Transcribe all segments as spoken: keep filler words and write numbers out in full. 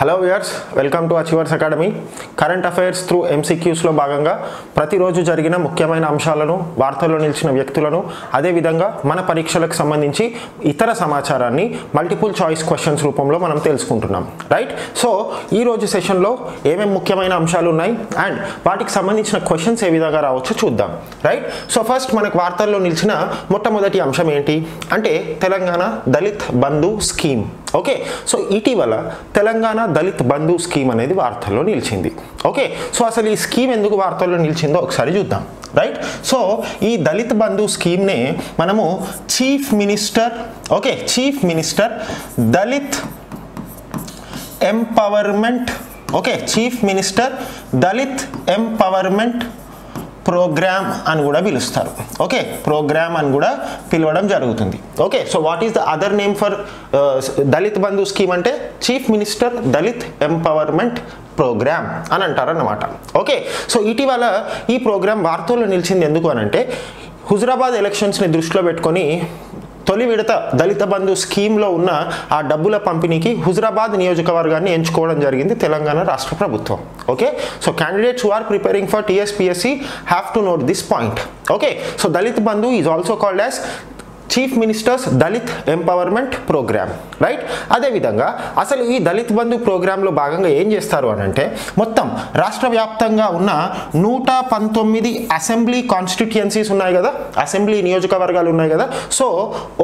Hello viewers, welcome to achievers academy. Current affairs through MCQs లో భాగంగా ప్రతిరోజు జరిగిన ముఖ్యమైన అంశాలను, వార్తల్లో నిలిచిన వ్యక్తులను, అదేవిధంగా మన పరీక్షలకు సంబంధించి ఇతర సమాచారాన్ని మల్టిపుల్ చాయిస్ క్వశ్చన్స్ రూపంలో మనం తెలుసుకుంటున్నాం. రైట్, సో ఈరోజు సెషన్లో ఏమేమి ముఖ్యమైన అంశాలు ఉన్నాయి అండ్ వాటికి సంబంధించిన క్వశ్చన్స్ ఏ విధంగా రావచ్చో చూద్దాం. రైట్, సో ఫస్ట్ మనకు వార్తల్లో నిలిచిన మొట్టమొదటి అంశం ఏంటి అంటే Telangana Dalit Bandhu scheme. Okay, so ఇటీవల తెలంగాణ దళిత్ బంధు స్కీమ్ అనేది వార్తల్లో నిలిచింది. ఓకే, సో అసలు ఈ స్కీమ్ ఎందుకు వార్తల్లో నిలిచిందో ఒకసారి చూద్దాం. రైట్, సో ఈ దళిత్ బంధు స్కీమ్నే మనము chief minister, okay, chief minister Dalit empowerment, okay, chief minister Dalit empowerment programme అని కూడా పిలుస్తారు. ఓకే, ప్రోగ్రామ్ అని కూడా పిలవడం జరుగుతుంది. Okay, so what is the other name for Dalit Bandhu scheme అంటే chief minister Dalit empowerment programme అని అంటారన్నమాట. ఓకే, సో ఇటీవల ఈ ప్రోగ్రామ్ వార్తల్లో నిలిచింది ఎందుకు అని అంటే హుజరాబాద్ ఎలక్షన్స్ని దృష్టిలో పెట్టుకొని తొలి విడత దళిత బంధు స్కీమ్లో ఉన్న ఆ డబ్బుల పంపిణీకి హుజరాబాద్ నియోజకవర్గాన్ని ఎంచుకోవడం జరిగింది తెలంగాణ రాష్ట్ర ప్రభుత్వం. Okay, so candidates who are preparing for TSPSC have to note this point. Okay, so Dalit Bandhu is also called as chief ministers Dalit empowerment programme. Right, అదేవిధంగా అసలు ఈ దళిత్ బంధు ప్రోగ్రాంలో భాగంగా ఏం చేస్తారు అని అంటే మొత్తం రాష్ట్ర వ్యాప్తంగా ఉన్న నూట పంతొమ్మిది అసెంబ్లీ కాన్స్టిట్యుయెన్సీస్ ఉన్నాయి కదా, అసెంబ్లీ నియోజకవర్గాలు ఉన్నాయి కదా, సో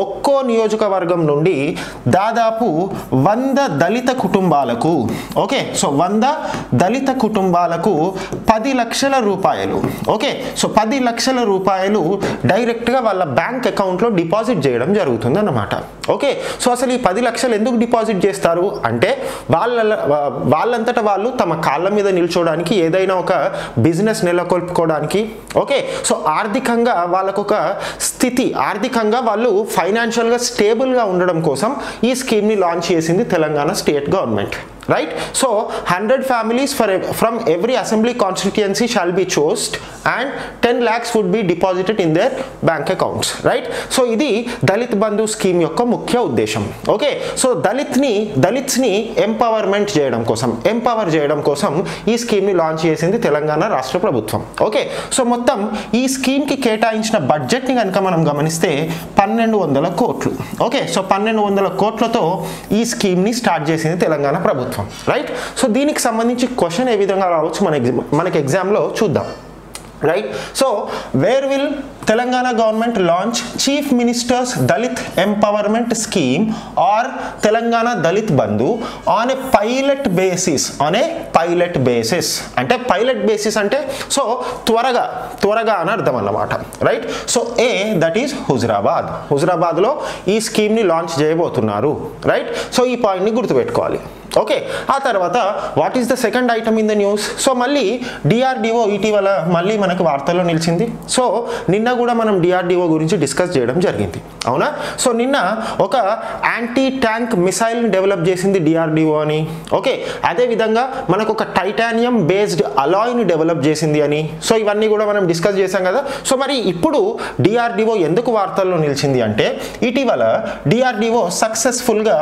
ఒక్కో నియోజకవర్గం నుండి దాదాపు వంద దళిత కుటుంబాలకు, ఓకే, సో వంద దళిత కుటుంబాలకు పది లక్షల రూపాయలు, ఓకే, సో పది లక్షల రూపాయలు డైరెక్ట్గా వాళ్ళ బ్యాంక్ అకౌంట్లో డిపాజిట్ డిపాజిట్ చేయడం జరుగుతుంది అన్నమాట. ఓకే, సో అసలు ఈ పది లక్షలు ఎందుకు డిపాజిట్ చేస్తారు అంటే వాళ్ళ వాళ్ళంతటా వాళ్ళు తమ కాళ్ళ మీద నిల్చోడానికి, ఏదైనా ఒక బిజినెస్ నెలకొల్పుకోవడానికి, ఓకే, సో ఆర్థికంగా వాళ్ళకొక స్థితి, ఆర్థికంగా వాళ్ళు ఫైనాన్షియల్గా స్టేబుల్గా ఉండడం కోసం ఈ స్కీమ్ని లాంచ్ చేసింది Telangana state government. Right, so one hundred families for from every assembly constituency shall be chosen and ten lakhs would be deposited in their bank accounts. Right, so ఇది దళిత్ బంధు స్కీమ్ యొక్క ముఖ్య ఉద్దేశం. ఓకే, సో దళిత్ని దళిత్స్ని empowerment చేయడం కోసం, empower చేయడం కోసం ఈ స్కీమ్ని లాంచ్ చేసింది తెలంగాణ రాష్ట్ర ప్రభుత్వం. ఓకే, సో మొత్తం ఈ స్కీమ్కి కేటాయించిన బడ్జెట్ని కనుక మనం గమనిస్తే పన్నెండు వందల కోట్లు ఓకే, సో పన్నెండు వందల కోట్లతో ఈ స్కీమ్ని స్టార్ట్ చేసింది తెలంగాణ ప్రభుత్వం. రైట్, సో దీనికి సంబంధించి క్వశ్చన్ ఏ విధంగా రావచ్చు మన మనకి ఎగ్జామ్లో చూద్దాం. Right, so where will Telangana government launch chief ministers Dalit empowerment scheme or Telangana Dalit Bandhu on a pilot basis, on a pilot basis అంటే పైలట్ బేసిస్ అంటే సో త్వరగా త్వరగా అని అర్థం అన్నమాట. Right, so a that is Huzurabad, హుజరాబాద్లో ఈ స్కీమ్ని లాంచ్ చేయబోతున్నారు. రైట్, సో ఈ పాయింట్ని గుర్తుపెట్టుకోవాలి. ఓకే, ఆ తర్వాత what is the second item in the news, so మళ్ళీ డిఆర్డిఓ ఇటీవల మళ్ళీ మనకు వార్తల్లో నిలిచింది. సో నిన్న కూడా మనం డిఆర్డిఓ గురించి డిస్కస్ చేయడం జరిగింది, అవునా? సో నిన్న ఒక యాంటీ ట్యాంక్ మిసైల్ని డెవలప్ చేసింది డిఆర్డిఓ అని, ఓకే, అదేవిధంగా మనకు ఒక టైటానియం బేస్డ్ అలాయ్ని డెవలప్ చేసింది అని, సో ఇవన్నీ కూడా మనం డిస్కస్ చేసాం కదా. సో మరి ఇప్పుడు డిఆర్డిఓ ఎందుకు వార్తల్లో నిలిచింది అంటే ఇటీవల డిఆర్డిఓ సక్సెస్ఫుల్గా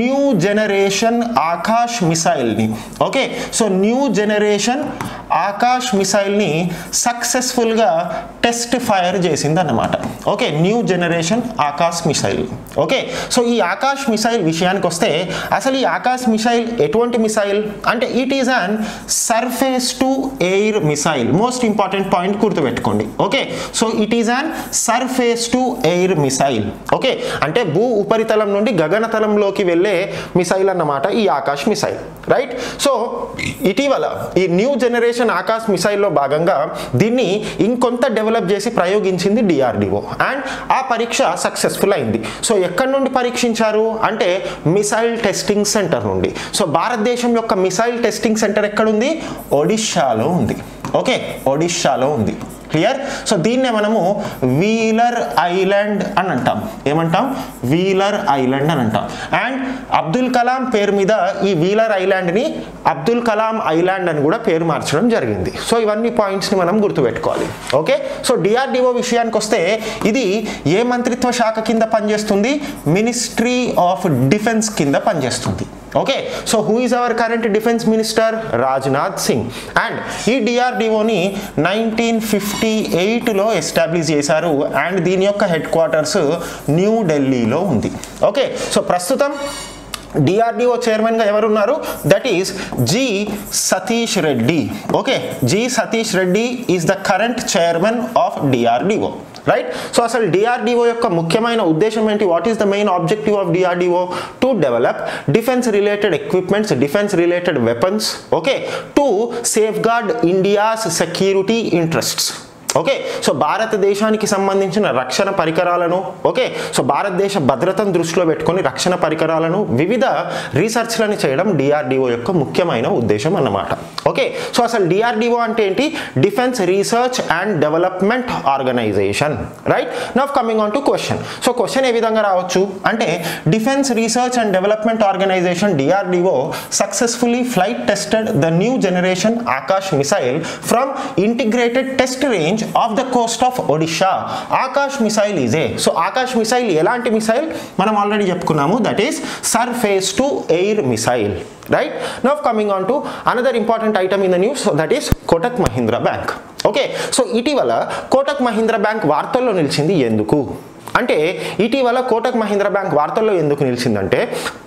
న్యూ జనరేషన్ ఆకాష్ మిసైల్ని, okay, so new generation Akash మిసైల్ని సక్సెస్ఫుల్గా టెస్ట్ ఫైర్ చేసింది అన్నమాట. Okay, new generation Akash missile. Okay, so ఈ ఆకాష్ మిసైల్ విషయానికి వస్తే అసలు ఈ ఆకాష్ మిసైల్ ఎటువంటి మిసైల్ అంటే it is an surface to air missile. Most important point గుర్తుపెట్టుకోండి. Okay, so it is an surface to air missile. Okay, అంటే భూ ఉపరితలం నుండి గగనతలంలోకి వెళ్ళే మిసైల్ అన్నమాట ఈ ఆకాష్ మిసైల్. రైట్, సో ఇటీవల ఈ న్యూ జనరేషన్ ఆకాష్ మిసైల్లో భాగంగా దీన్ని ఇంకొంత డెవలప్ చేసి ప్రయోగించింది డిఆర్డిఓ అండ్ ఆ పరీక్ష సక్సెస్ఫుల్ అయింది. సో ఎక్కడి నుండి పరీక్షించారు అంటే మిసైల్ టెస్టింగ్ సెంటర్ నుండి. సో భారతదేశం యొక్క మిసైల్ టెస్టింగ్ సెంటర్ ఎక్కడుంది? ఒడిషాలో ఉంది. ఓకే, ఒడిషాలో ఉంది. క్లియర్, సో దీన్నే మనము వీలర్ ఐలాండ్ అని అంటాం. ఏమంటాం? వీలర్ ఐలాండ్ అని అంటాం. అండ్ అబ్దుల్ కలాం పేరు మీద ఈ వీలర్ ఐలాండ్ని అబ్దుల్ కలాం ఐలాండ్ అని కూడా పేరు మార్చడం జరిగింది. సో ఇవన్నీ పాయింట్స్ని మనం గుర్తుపెట్టుకోవాలి. ఓకే, సో డిఆర్డిఓ విషయానికి వస్తే ఇది ఏ మంత్రిత్వ శాఖ కింద పనిచేస్తుంది? మినిస్ట్రీ ఆఫ్ డిఫెన్స్ కింద పనిచేస్తుంది. Okay, so who is our current defense minister? Rajnath Singh. And ee D R D O ni nineteen fifty-eight lo establish chesaru and deen yokka headquarters New Delhi lo undi. Okay, so prastutam D R D O chairman ga evaru unnaru, that is G Satish Reddy. Okay, G Satish Reddy is the current chairman of D R D O. Right? So asal D R D O yokka mukhyamayina uddesham enti? What is the main objective of D R D O? To develop defense related equipments, defense related weapons, okay, to safeguard India's security interests. Okay so భారతదేశానికి సంబంధించిన రక్షణ పరికరాలను, okay so భారతదేశ భద్రతను దృష్టిలో పెట్టుకొని రక్షణ పరికరాలను వివిధ రీసెర్చ్లను చేయడం డిఆర్డిఓ యొక్క ముఖ్యమైన ఉద్దేశం అన్నమాట. ఓకే సో అసలు డిఆర్డిఓ అంటే ఏంటి? Defence research and development organisation. Right, now coming on to question. So question ఏ విధంగా రావచ్చు అంటే, defence research and development organisation DRDO successfully flight tested the new generation Akash missile from integrated test range of the coast of Odisha. Akash missile is a, so Akash missile elanti missile manam already cheptukunamu, that is surface to air missile. Right, now coming on to another important item in the news, so that is Kotak Mahindra Bank. Okay, so itivala Kotak Mahindra Bank vartallo nilichindi enduku అంటే, ఇటీవల Kotak Mahindra bank వార్తల్లో ఎందుకు నిలిచిందంటే,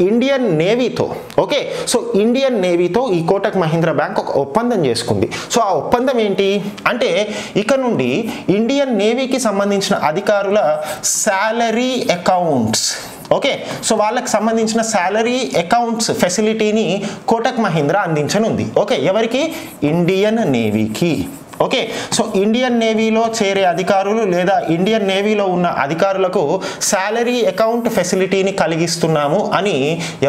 Indian నేవీతో, okay so Indian నేవీతో ఈ Kotak Mahindra bank ఒక ఒప్పందం చేసుకుంది. సో ఆ ఒప్పందం ఏంటి అంటే, ఇక నుండి ఇండియన్ నేవీకి సంబంధించిన అధికారుల శాలరీ అకౌంట్స్, ఓకే సో వాళ్ళకి సంబంధించిన శాలరీ అకౌంట్స్ ఫెసిలిటీని కోటక్ మహీంద్రా అందించనుంది. ఓకే, ఎవరికి? ఇండియన్ నేవీకి. ఓకే సో ఇండియన్ నేవీలో చేరే అధికారులు లేదా ఇండియన్ నేవీలో ఉన్న అధికారులకు శాలరీ అకౌంట్ ఫెసిలిటీని కలిగిస్తున్నాము అని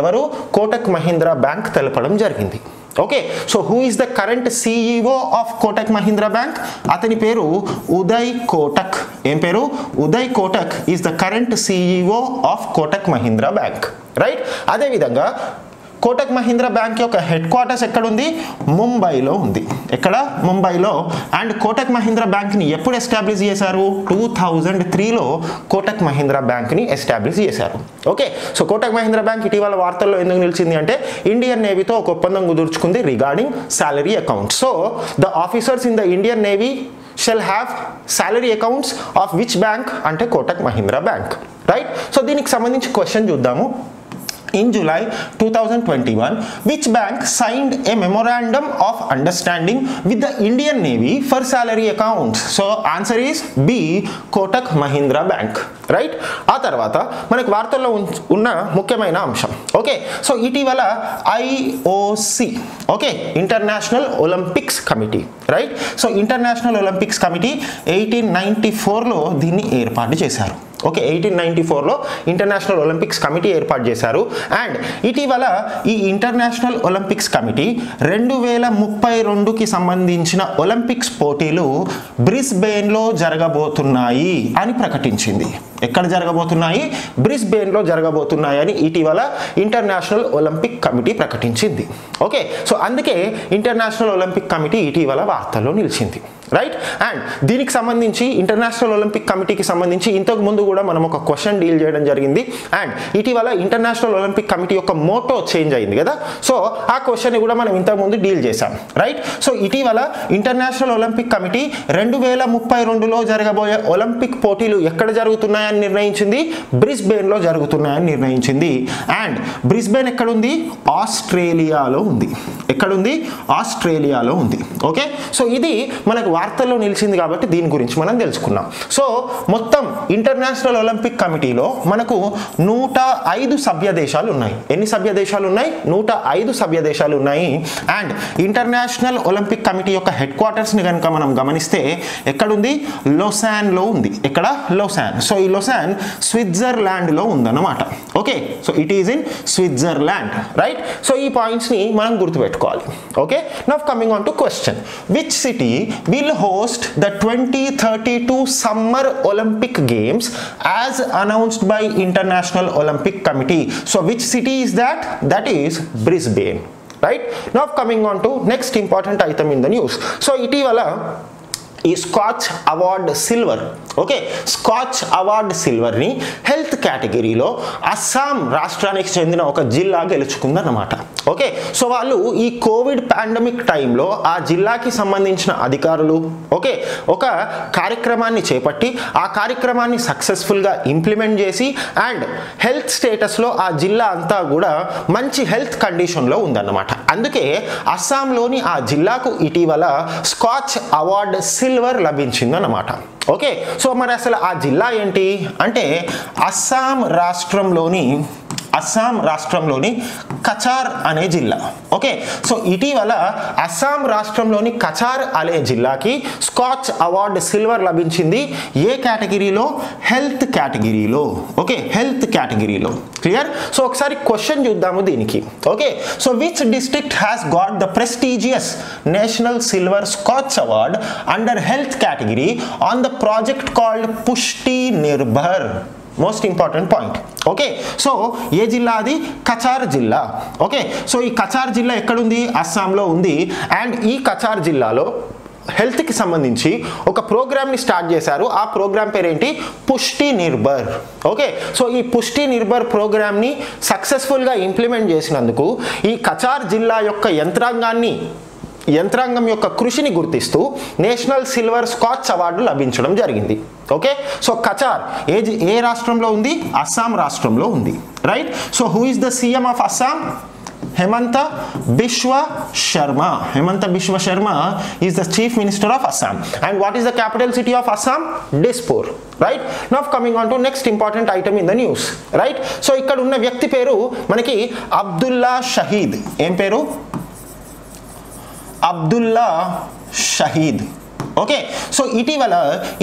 ఎవరు? కోటక్ మహీంద్రా బ్యాంక్ తెలపడం జరిగింది. Okay so who is the current CEO of Kotak Mahindra bank? అతని పేరు ఉదయ్ కోటక్. ఏం పేరు? Uday Kotak is the current CEO of Kotak Mahindra bank. Right, అదేవిధంగా కోటక్ మహీంద్రా బ్యాంక్ యొక్క హెడ్ క్వార్టర్స్ ఎక్కడుంది? ముంబైలో ఉంది. ఎక్కడ? ముంబైలో. అండ్ కోటక్ మహీంద్రా బ్యాంక్ని ఎప్పుడు ఎస్టాబ్లిష్ చేశారు? టూ థౌజండ్ త్రీలో కోటక్ మహీంద్రా బ్యాంక్ని ఎస్టాబ్లిష్ చేశారు. Okay so Kotak Mahindra bank ఇటీవల వార్తల్లో ఎందుకు నిలిచింది అంటే, ఇండియన్ నేవీతో ఒక ఒప్పందం కుదుర్చుకుంది regarding salary account. So the officers in the Indian navy shall have salary accounts of which bank అంటే Kotak Mahindra bank. Right, so దీనికి సంబంధించి క్వశ్చన్ చూద్దాము. In July two thousand twenty-one, which bank signed a memorandum of understanding with the Indian Navy for salary accounts? So answer is B, Kotak Mahindra Bank. Right? ఆ తర్వాత మనకు వార్తల్లో ఉన్న ముఖ్యమైన అంశం, ఓకే సో ఇటీవల IOC, okay international Olympics committee, right so international Olympics committee eighteen ninety ఫోర్లో దీన్ని ఏర్పాటు చేశారు. ఓకే ఎయిటీన్ నైన్టీ ఫోర్లో ఇంటర్నేషనల్ ఒలింపిక్స్ కమిటీ ఏర్పాటు చేశారు. అండ్ ఇటీవల ఈ ఇంటర్నేషనల్ ఒలింపిక్స్ కమిటీ రెండు వేల ముప్పై రెండుకి సంబంధించిన ఒలింపిక్స్ పోటీలు బ్రిస్బెయిన్లో జరగబోతున్నాయి అని ప్రకటించింది. ఎక్కడ జరగబోతున్నాయి? బ్రిస్బెయిన్లో జరగబోతున్నాయి అని ఇటీవల ఇంటర్నేషనల్ ఒలింపిక్ కమిటీ ప్రకటించింది. ఓకే సో అందుకే ఇంటర్నేషనల్ ఒలింపిక్ కమిటీ ఇటీవల వార్తల్లో నిలిచింది. రైట్, అండ్ దీనికి సంబంధించి ఇంటర్నేషనల్ ఒలింపిక్ కమిటీకి సంబంధించి ఇంతకు ముందు కూడా మనం ఒక క్వశ్చన్ డీల్ చేయడం జరిగింది. అండ్ ఇటీవల ఇంటర్నేషనల్ ఒలింపిక్ కమిటీ యొక్క మోటో చేంజ్ అయింది కదా, సో ఆ క్వశ్చన్ కూడా మనం ఇంతకుముందు డీల్ చేశాం. రైట్, సో ఇటీవల ఇంటర్నేషనల్ ఒలింపిక్ కమిటీ రెండు వేల ముప్పై రెండులో జరగబోయే ఒలింపిక్ పోటీలు ఎక్కడ జరుగుతున్నాయని నిర్ణయించింది? బ్రిస్బెయిన్లో జరుగుతున్నాయని నిర్ణయించింది. అండ్ బ్రిస్బెయిన్ ఎక్కడుంది? ఆస్ట్రేలియాలో ఉంది. ఎక్కడుంది? ఆస్ట్రేలియాలో ఉంది. ఓకే సో ఇది మనకు వార్తల్లో నిలిచింది కాబట్టి దీని గురించి మనం తెలుసుకున్నాం. సో మొత్తం ఇంటర్నేషనల్ ఒలింపిక్ కమిటీలో మనకు నూట ఐదు సభ్య దేశాలు ఉన్నాయి. ఎన్ని సభ్య దేశాలు ఉన్నాయి? నూట ఐదు సభ్య దేశాలు ఉన్నాయి. అండ్ ఇంటర్నేషనల్ ఒలింపిక్ కమిటీ యొక్క హెడ్ క్వార్టర్స్ని కనుక మనం గమనిస్తే ఎక్కడుంది? లొసాన్లో ఉంది. ఎక్కడ? లొసాన్. సో ఈ లొసాన్ స్విట్జర్లాండ్లో ఉందన్నమాట. Okay so it is in Switzerland. Right, so ఈ పాయింట్స్ని మనం గుర్తుపెట్టుకోవాలి. Okay, now coming on to question. Which city will host the twenty thirty-two summer Olympic games as announced by International Olympic Committee? So which city is that? That is Brisbane. Right, now coming on to next important item in the news. So itivala Skoch award silver okay scotch award silver ని health కేటగిరీలో అస్సాం రాష్ట్రానికి చెందిన ఒక జిల్లా గెలుచుకుందన్నమాట. Okay so వాళ్ళు ఈ Covid pandemic టైంలో ఆ జిల్లాకి సంబంధించిన అధికారులు ఓకే ఒక కార్యక్రమాన్ని చేపట్టి ఆ కార్యక్రమాన్ని సక్సెస్ఫుల్ గా ఇంప్లిమెంట్ చేసి అండ్ హెల్త్ స్టేటస్ లో ఆ జిల్లా అంతా కూడా మంచి హెల్త్ కండిషన్ లో ఉందన్నమాట. అందుకే అస్సాంలోని ఆ జిల్లాకు ఇటీవల స్కాచ్ అవార్డ్ సిల్వర్ లభించిందన్నమాట. ఓకే సో మరి అసలు ఆ జిల్లా ఏంటి అంటే అస్సాం రాష్ట్రంలోని అస్సాం రాష్ట్రంలోని కచార్ అనే జిల్లా. ఓకే సో ఇటీవల అస్సాం రాష్ట్రంలోని కచార్ అనే జిల్లాకి స్కాచ్ అవార్డ్ సిల్వర్ లభించింది. ఏ కేటగిరీలో? హెల్త్ కేటగిరీలో. ఓకే హెల్త్ కేటగిరీలో. క్లియర్? సో ఒకసారి క్వశ్చన్ చూద్దాము దీనికి. Okay so which district has got the prestigious national silver scotch award under health category on the project called Pushti Nirbhar? Most important point. Okay so ఏ జిల్లా అది? కచార్ జిల్లా. ఓకే సో ఈ కచార్ జిల్లా ఎక్కడుంది? అస్సాంలో ఉంది. అండ్ ఈ కచార్ జిల్లాలో హెల్త్కి సంబంధించి ఒక ప్రోగ్రామ్ని స్టార్ట్ చేశారు. ఆ ప్రోగ్రామ్ పేరేంటి? పుష్టి నిర్భర్. ఓకే సో ఈ పుష్టి నిర్భర్ ప్రోగ్రామ్ని సక్సెస్ఫుల్గా ఇంప్లిమెంట్ చేసినందుకు ఈ కచార్ జిల్లా యొక్క యంత్రాంగాన్ని యంత్రాంగం యొక్క కృషిని గుర్తిస్తూ నేషనల్ సిల్వర్ స్కాచ్ అవార్డు లభించడం జరిగింది. ఓకే సో కచార్ ఏ ఏ రాష్ట్రంలో ఉంది? అస్సాం రాష్ట్రంలో ఉంది. Right? So who is the CM of Assam? Himanta Biswa Sarma. Himanta Biswa Sarma is the chief minister of Assam. And what is the capital city of Assam? Dispur. Right? Now coming on to next important item in the news. Right? So ఇక్కడ ఉన్న వ్యక్తి పేరు మనకి అబ్దుల్లా షహీద్. ఏం పేరు? Abdullah Shahid. Okay so ఇటీవల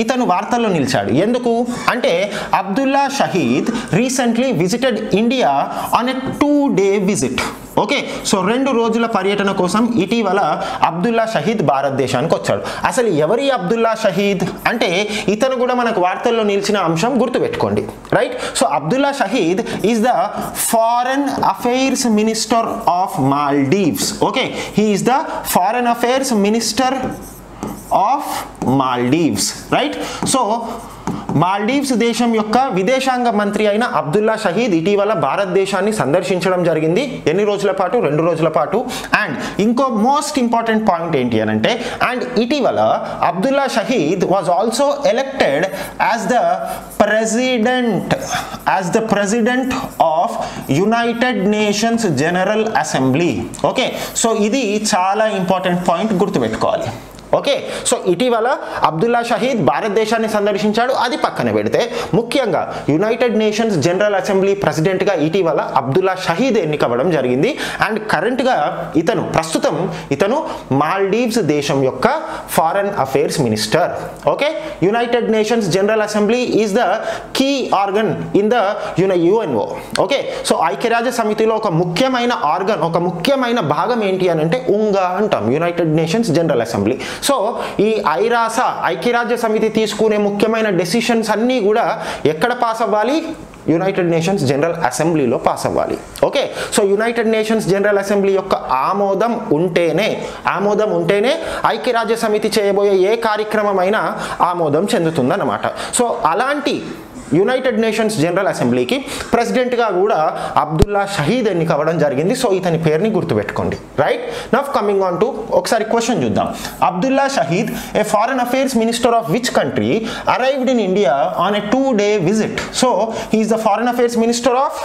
ఇతను వార్తల్లో నిలిచాడు. ఎందుకు అంటే Abdulla Shahid recently visited India on a two day visit. Okay so రెండు రోజుల పర్యటన కోసం ఇటీవల అబ్దుల్లా షహీద్ భారతదేశానికి వచ్చాడు. అసలు ఎవరి అబ్దుల్లా షహీద్ అంటే ఇతను కూడా మనకు వార్తల్లో నిలిచిన అంశం గుర్తుపెట్టుకోండి. Right? So Abdulla Shahid is the foreign affairs minister of Maldives. Okay he is the foreign affairs minister of Maldives. Right? So Maldives దేశం యొక్క విదేశాంగ మంత్రి అయిన అబ్దుల్లా షహీద్ ఇటీవల భారతదేశాన్ని సందర్శించడం జరిగింది. ఎన్ని రోజుల పాటు? రెండు రోజుల పాటు. అండ్ ఇంకో మోస్ట్ ఇంపార్టెంట్ పాయింట్ ఏంటి అని అంటే అండ్ ఇటీవల Abdulla Shahid was also elected as the president as the president of United nations general assembly. Okay so ఇది చాలా ఇంపార్టెంట్ పాయింట్, గుర్తుపెట్టుకోవాలి. ఓకే సో ఇటీవల అబ్దుల్లా షహీద్ భారతదేశాన్ని సందర్శించాడు. అది పక్కన పెడితే ముఖ్యంగా యునైటెడ్ నేషన్స్ జనరల్ అసెంబ్లీ ప్రెసిడెంట్గా ఇటీవల అబ్దుల్లా షహీద్ ఎన్నికవ్వడం జరిగింది. అండ్ కరెంట్గా ఇతను ప్రస్తుతం ఇతను మాల్దీవ్స్ దేశం యొక్క foreign affairs minister. Okay United nations general assembly is the key organ in the UNO. Okay so ఐక్యరాజ్య సమితిలో ఒక ముఖ్యమైన ఆర్గన్, ఒక ముఖ్యమైన భాగం ఏంటి అని అంటే ఉంగా అంటాం, United nations general assembly. So ఈ ఐరాస ఐక్యరాజ్య సమితి తీసుకునే ముఖ్యమైన డెసిషన్స్ అన్నీ కూడా ఎక్కడ పాస్ అవ్వాలి? యునైటెడ్ నేషన్స్ జనరల్ అసెంబ్లీలో పాస్ అవ్వాలి. Okay so United nations general assembly యొక్క ఆమోదం ఉంటేనే ఆమోదం ఉంటేనే ఐక్యరాజ్య సమితి చేయబోయే ఏ కార్యక్రమం అయినా ఆమోదం చెందుతుందన్నమాట. సో అలాంటి యునైటెడ్ నేషన్స్ జనరల్ అసెంబ్లీకి ప్రెసిడెంట్గా కూడా అబ్దుల్లా షహీద్ ఎన్నికవ్వడం జరిగింది. సో ఇతని పేరుని గుర్తుపెట్టుకోండి. Right? Now coming on to ఒకసారి క్వశ్చన్ చూద్దాం. Abdulla Shahid a foreign affairs minister of which country arrived in India on a two day visit? So he is the foreign affairs minister of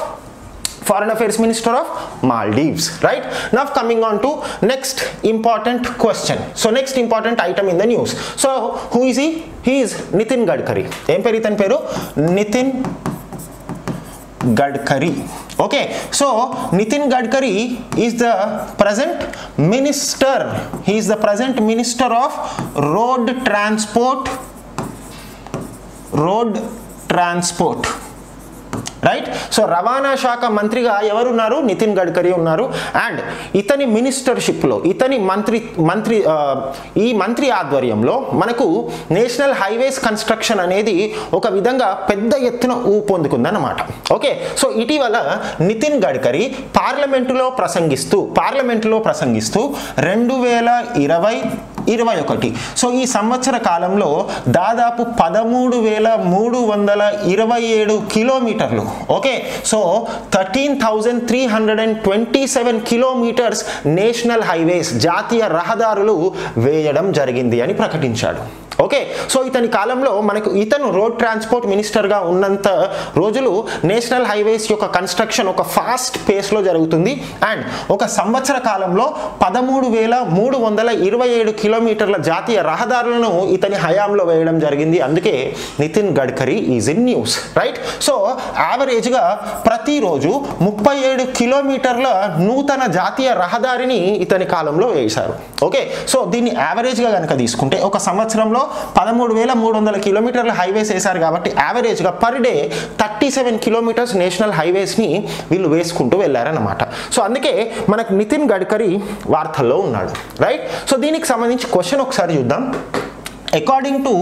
Foreign Affairs Minister of Maldives. Right? Now coming on to next important question. So next important item in the news. So who is he? He is Nitin Gadkari. Em peru itan peru Nitin Gadkari. Okay. So Nitin Gadkari is the present minister. He is the present minister of road transport. Road transport. Right? So రవాణా శాఖ మంత్రిగా ఎవరున్నారు? నితిన్ గడ్కరీ ఉన్నారు. And ఇతని మినిస్టర్షిప్లో ఇతని మంత్రి మంత్రి ఈ మంత్రి ఆధ్వర్యంలో మనకు నేషనల్ హైవేస్ కన్స్ట్రక్షన్ అనేది ఒక విధంగా పెద్ద ఎత్తున ఊపొందుకుందన్నమాట. ఓకే సో ఇటీవల నితిన్ గడ్కరీ పార్లమెంటులో ప్రసంగిస్తూ పార్లమెంటులో ప్రసంగిస్తూ రెండు వేల ఇరవై ఇరవై ఒకటి సో ఈ సంవత్సర కాలంలో దాదాపు పదమూడు వేల మూడు వందల ఇరవై ఏడు కిలోమీటర్లు okay so thirteen thousand three hundred and twenty seven kilometres national highways జాతీయ రహదారులు వేయడం జరిగింది అని ప్రకటించాడు. ఓకే సో ఇతని కాలంలో మనకు ఇతను రోడ్ ట్రాన్స్పోర్ట్ మినిస్టర్గా ఉన్నంత రోజులు నేషనల్ హైవేస్ యొక్క కన్స్ట్రక్షన్ ఒక ఫాస్ట్ పేస్లో జరుగుతుంది అండ్ ఒక సంవత్సర కాలంలో పదమూడు వేల మూడు వందల ఇరవై ఏడు కిలోమీటర్ల జాతీయ రహదారులను ఇతని హయాంలో వేయడం జరిగింది. అందుకే Nitin Gadkari is in news right. So యావరేజ్గా ప్రతిరోజు ముప్పై ఏడు కిలోమీటర్ల నూతన జాతీయ రహదారిని ఇతని కాలంలో వేశారు. ఓకే సో దీన్ని యావరేజ్గా కనుక తీసుకుంటే ఒక సంవత్సరంలో పదమూడు వేల మూడు వందల కిలోమీటర్ల హైవేస్ వేశారు కాబట్టి యావరేజ్గా per day thirty seven kilometres national హైవేస్ని వీళ్ళు వేసుకుంటూ వెళ్ళారన్నమాట. సో అందుకే మనకు నితిన్ గడ్కరీ వార్తల్లో ఉన్నాడు రైట్. సో దీనికి సంబంధించి క్వశ్చన్ ఒకసారి చూద్దాం. According to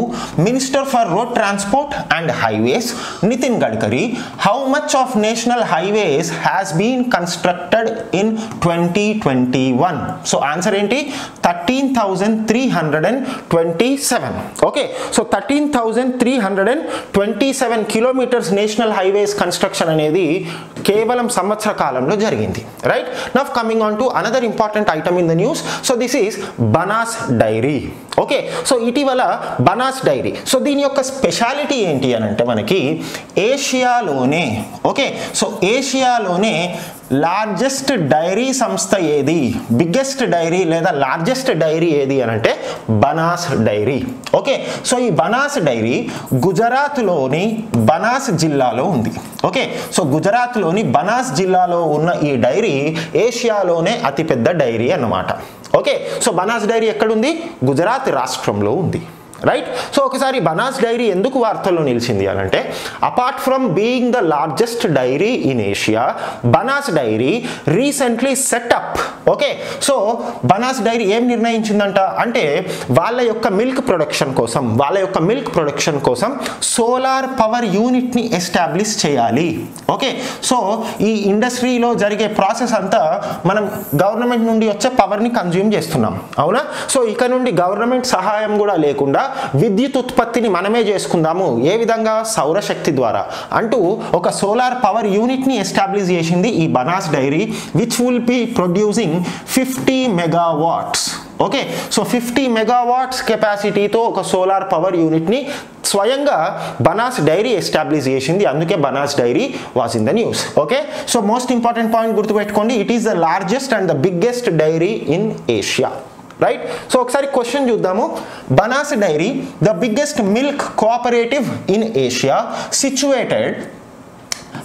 Minister for Road Transport and Highways, Nitin Gadkari, how much of national highways has been constructed in twenty twenty-one? So answer enti thirteen thousand three hundred twenty-seven. Okay, so thirteen thousand three hundred twenty-seven kilometers national highways construction anedi kevalam samvatsara kalamlo jarigindi. Right? Now coming on to another important item in the news. So this is Banas Dairy. Okay so ఇటీవల Banas dairy so దీని యొక్క speciality ఏంటి అని అంటే మనకి ఏషియాలోనే okay so ఏషియాలోనే largest dairy సంస్థ ఏది బిగ్గెస్ట్ డైరీ లేదా లార్జెస్ట్ డైరీ ఏది అని అంటే బనాస్ డైరీ. ఓకే సో ఈ బనాస్ డైరీ గుజరాత్లోని బనాస్ జిల్లాలో ఉంది. ఓకే సో గుజరాత్లోని బనాస్ జిల్లాలో ఉన్న ఈ డైరీ ఏషియాలోనే అతిపెద్ద డైరీ అన్నమాట. ఓకే సో బనాస్ డైరీ ఎక్కడుంది? గుజరాత్ రాష్ట్రంలో ఉంది రైట్. సో ఒకసారి బనాస్ డైరీ ఎందుకు వార్తల్లో నిలిచింది అనంటే apart from being the largest dairy in Asia Banas dairy recently set up. Okay so Banas dairy ఏం నిర్ణయించిందంట అంటే వాళ్ళ యొక్క మిల్క్ ప్రొడక్షన్ కోసం వాళ్ళ యొక్క మిల్క్ ప్రొడక్షన్ కోసం సోలార్ పవర్ యూనిట్ని ఎస్టాబ్లిష్ చేయాలి. ఓకే సో ఈ ఇండస్ట్రీలో జరిగే ప్రాసెస్ అంతా మనం గవర్నమెంట్ నుండి వచ్చే పవర్ని కన్జ్యూమ్ చేస్తున్నాం అవునా. సో ఇక నుండి గవర్నమెంట్ సహాయం కూడా లేకుండా విద్యుత్ ఉత్పత్తిని మనమే చేసుకుందాము ఏ విధంగా సౌరశక్తి ద్వారా అంటూ ఒక సోలార్ పవర్ యూనిట్ని ఎస్టాబ్లిష్ చేసింది ఈ Banas dairy which will be producing fifty megawatts. Okay so fifty megawatts కెపాసిటీతో ఒక సోలార్ పవర్ యూనిట్ని స్వయంగా బనాస్ డైరీ ఎస్టాబ్లిష్ చేసింది. అందుకే Banas dairy was in the news. Okay so most important point గుర్తుపెట్టుకోండి it is the largest and the biggest dairy in Asia right. So ఒకసారి question చూద్దాము. Banas dairy the biggest milk cooperative in Asia situated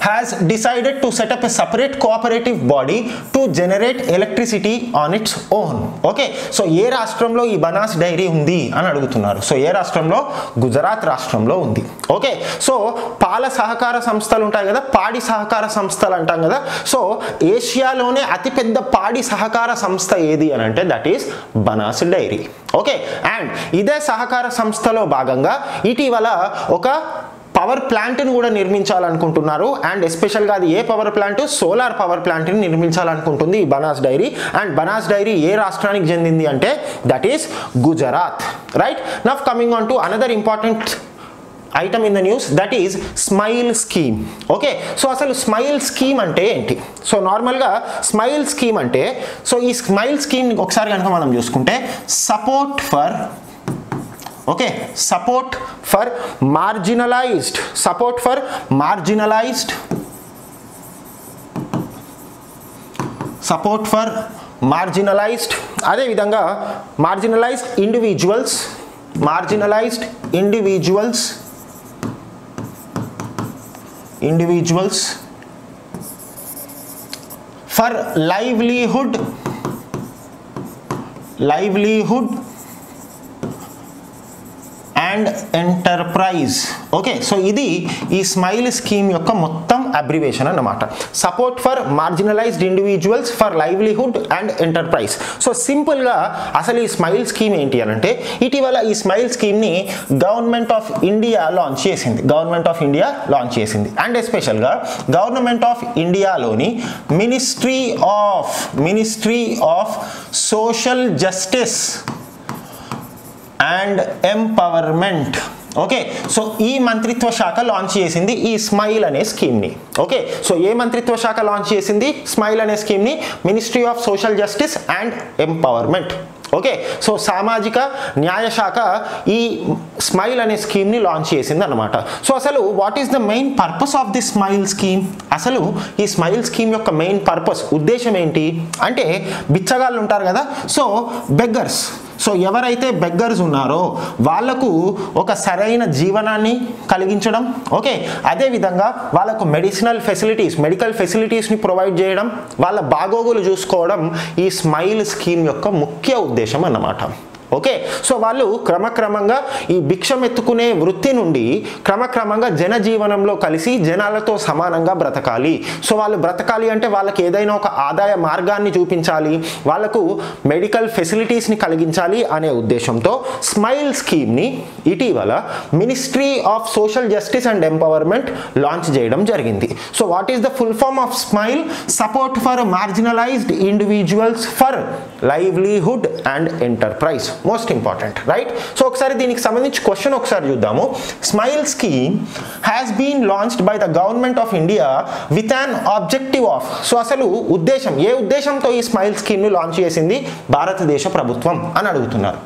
has decided to set up a separate cooperative body to generate electricity on its own. Okay so ఏ రాష్ట్రంలో ఈ Banas dairy ఉంది అని అడుగుతున్నారు. So ఏ రాష్ట్రంలో? గుజరాత్ రాష్ట్రంలో ఉంది. ఓకే సో పాల సహకార సంస్థలు ఉంటాయి కదా పాడి సహకార సంస్థలు అంటాం కదా సో ఏషియాలోనే అతిపెద్ద పాడి సహకార సంస్థ ఏది అని అంటే that is Banas dairy. Okay and ఇదే సహకార సంస్థలో భాగంగా ఇటీవల ఒక పవర్ ప్లాంట్ని కూడా నిర్మించాలనుకుంటున్నారు అండ్ ఎస్పెషల్గా అది ఏ పవర్ ప్లాంట్? సోలార్ పవర్ ప్లాంట్ని నిర్మించాలనుకుంటుంది ఈ Banas dairy. And Banas dairy ఏ రాష్ట్రానికి చెందింది అంటే that is Gujarat right. Now coming on to another important item in the news that is smile scheme. Okay so అసలు స్మైల్ స్కీమ్ అంటే ఏంటి? సో నార్మల్గా స్మైల్ స్కీమ్ అంటే సో ఈ స్మైల్ స్కీమ్ ఒకసారి కనుక మనం చూసుకుంటే support for okay support for marginalised support for marginalised support for marginalised అదేవిధంగా marginalised individuals marginalised individuals individuals for livelihood livelihood and enterprise. Okay, so ఇది ఈ స్మైల్ స్కీమ్ యొక్క మొత్తం అబ్రివేషన్ అన్నమాట. Support for marginalised individuals for livelihood and enterprise. So simple గా అసలు ఈ smile scheme ఏంటి అంటే, ఇటీవల ఈ స్మైల్ స్కీమ్ ని గవర్నమెంట్ ఆఫ్ ఇండియా లాంచ్ చేసింది. గవర్నమెంట్ ఆఫ్ ఇండియా లాంచ్ చేసింది అండ్ ఎస్పెషల్ గా గవర్నమెంట్ ఆఫ్ ఇండియాలోని ministry of ministry of social justice and empowerment. Okay, so ఈ మంత్రిత్వ శాఖ లాంచ్ చేసింది ఈ స్మైల్ అనే స్కీమ్ని. ఓకే, సో ఏ మంత్రిత్వ శాఖ లాంచ్ చేసింది స్మైల్ అనే స్కీమ్ని? Ministry of social justice and empowerment. Okay, so సామాజిక న్యాయ శాఖ ఈ స్మైల్ అనే స్కీమ్ని లాంచ్ చేసింది అనమాట. సో అసలు what is the main purpose of the smile scheme? అసలు ఈ స్మైల్ స్కీమ్ యొక్క మెయిన్ పర్పస్ ఉద్దేశం ఏంటి అంటే, బిచ్చగాళ్ళు ఉంటారు కదా, సో బెగ్గర్స్, సో ఎవరైతే బెగ్గర్స్ ఉన్నారో వాళ్లకు ఒక సరైన జీవనాన్ని కలిగించడం. ఓకే, అదేవిధంగా వాళ్ళకు మెడిసినల్ ఫెసిలిటీస్ మెడికల్ ఫెసిలిటీస్ని ప్రొవైడ్ చేయడం, వాళ్ళ బాగోగులు చూసుకోవడం ఈ స్మైల్ స్కీమ్ యొక్క ముఖ్య ఉద్దేశం అన్నమాట. ఓకే, సో వాళ్ళు క్రమక్రమంగా ఈ భిక్షం ఎత్తుకునే వృత్తి నుండి క్రమక్రమంగా జనజీవనంలో కలిసి జనాలతో సమానంగా బ్రతకాలి. సో వాళ్ళు బ్రతకాలి అంటే వాళ్ళకి ఏదైనా ఒక ఆదాయ మార్గాన్ని చూపించాలి, వాళ్ళకు మెడికల్ ఫెసిలిటీస్ని కలిగించాలి అనే ఉద్దేశంతో స్మైల్ స్కీమ్ని ఇటీవల ministry of social justice and empowerment launch చేయడం జరిగింది. So what is the full form of smile? Support for marginalised individuals for livelihood and enterprise. Most important, right? So ఒకసారి దీనికి సంబంధించి క్వశ్చన్ ఒకసారి చూద్దాము. Smile scheme has been launched by the government of India with an objective of. So అసలు ఉద్దేశం, ఏ ఉద్దేశంతో ఈ smile స్కీమ్ని లాంచ్ చేసింది భారతదేశ ప్రభుత్వం అని అడుగుతున్నారు.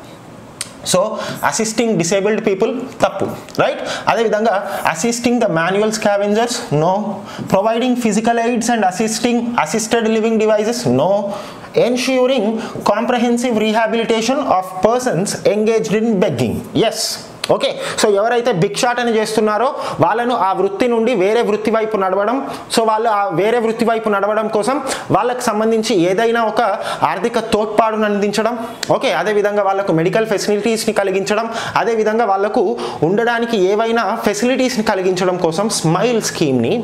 సో అసిస్టింగ్ డిసేబుల్డ్ పీపుల్, తప్పు, రైట్? అదేవిధంగా assisting the manual scavengers, no. Providing physical aids and assisting assisted living devices, no. Ensuring comprehensive rehabilitation of persons engaged in begging, yes. Okay, so ఎవరైతే భిక్షాటన చేస్తున్నారో వాళ్ళను ఆ వృత్తి నుండి వేరే వృత్తి వైపు నడవడం, సో వాళ్ళు ఆ వేరే వృత్తి వైపు నడవడం కోసం వాళ్ళకు సంబంధించి ఏదైనా ఒక ఆర్థిక తోడ్పాటును అందించడం. ఓకే, అదేవిధంగా వాళ్ళకు మెడికల్ ఫెసిలిటీస్ని కలిగించడం, అదేవిధంగా వాళ్ళకు ఉండడానికి ఏవైనా ఫెసిలిటీస్ని కలిగించడం కోసం స్మైల్ స్కీమ్ని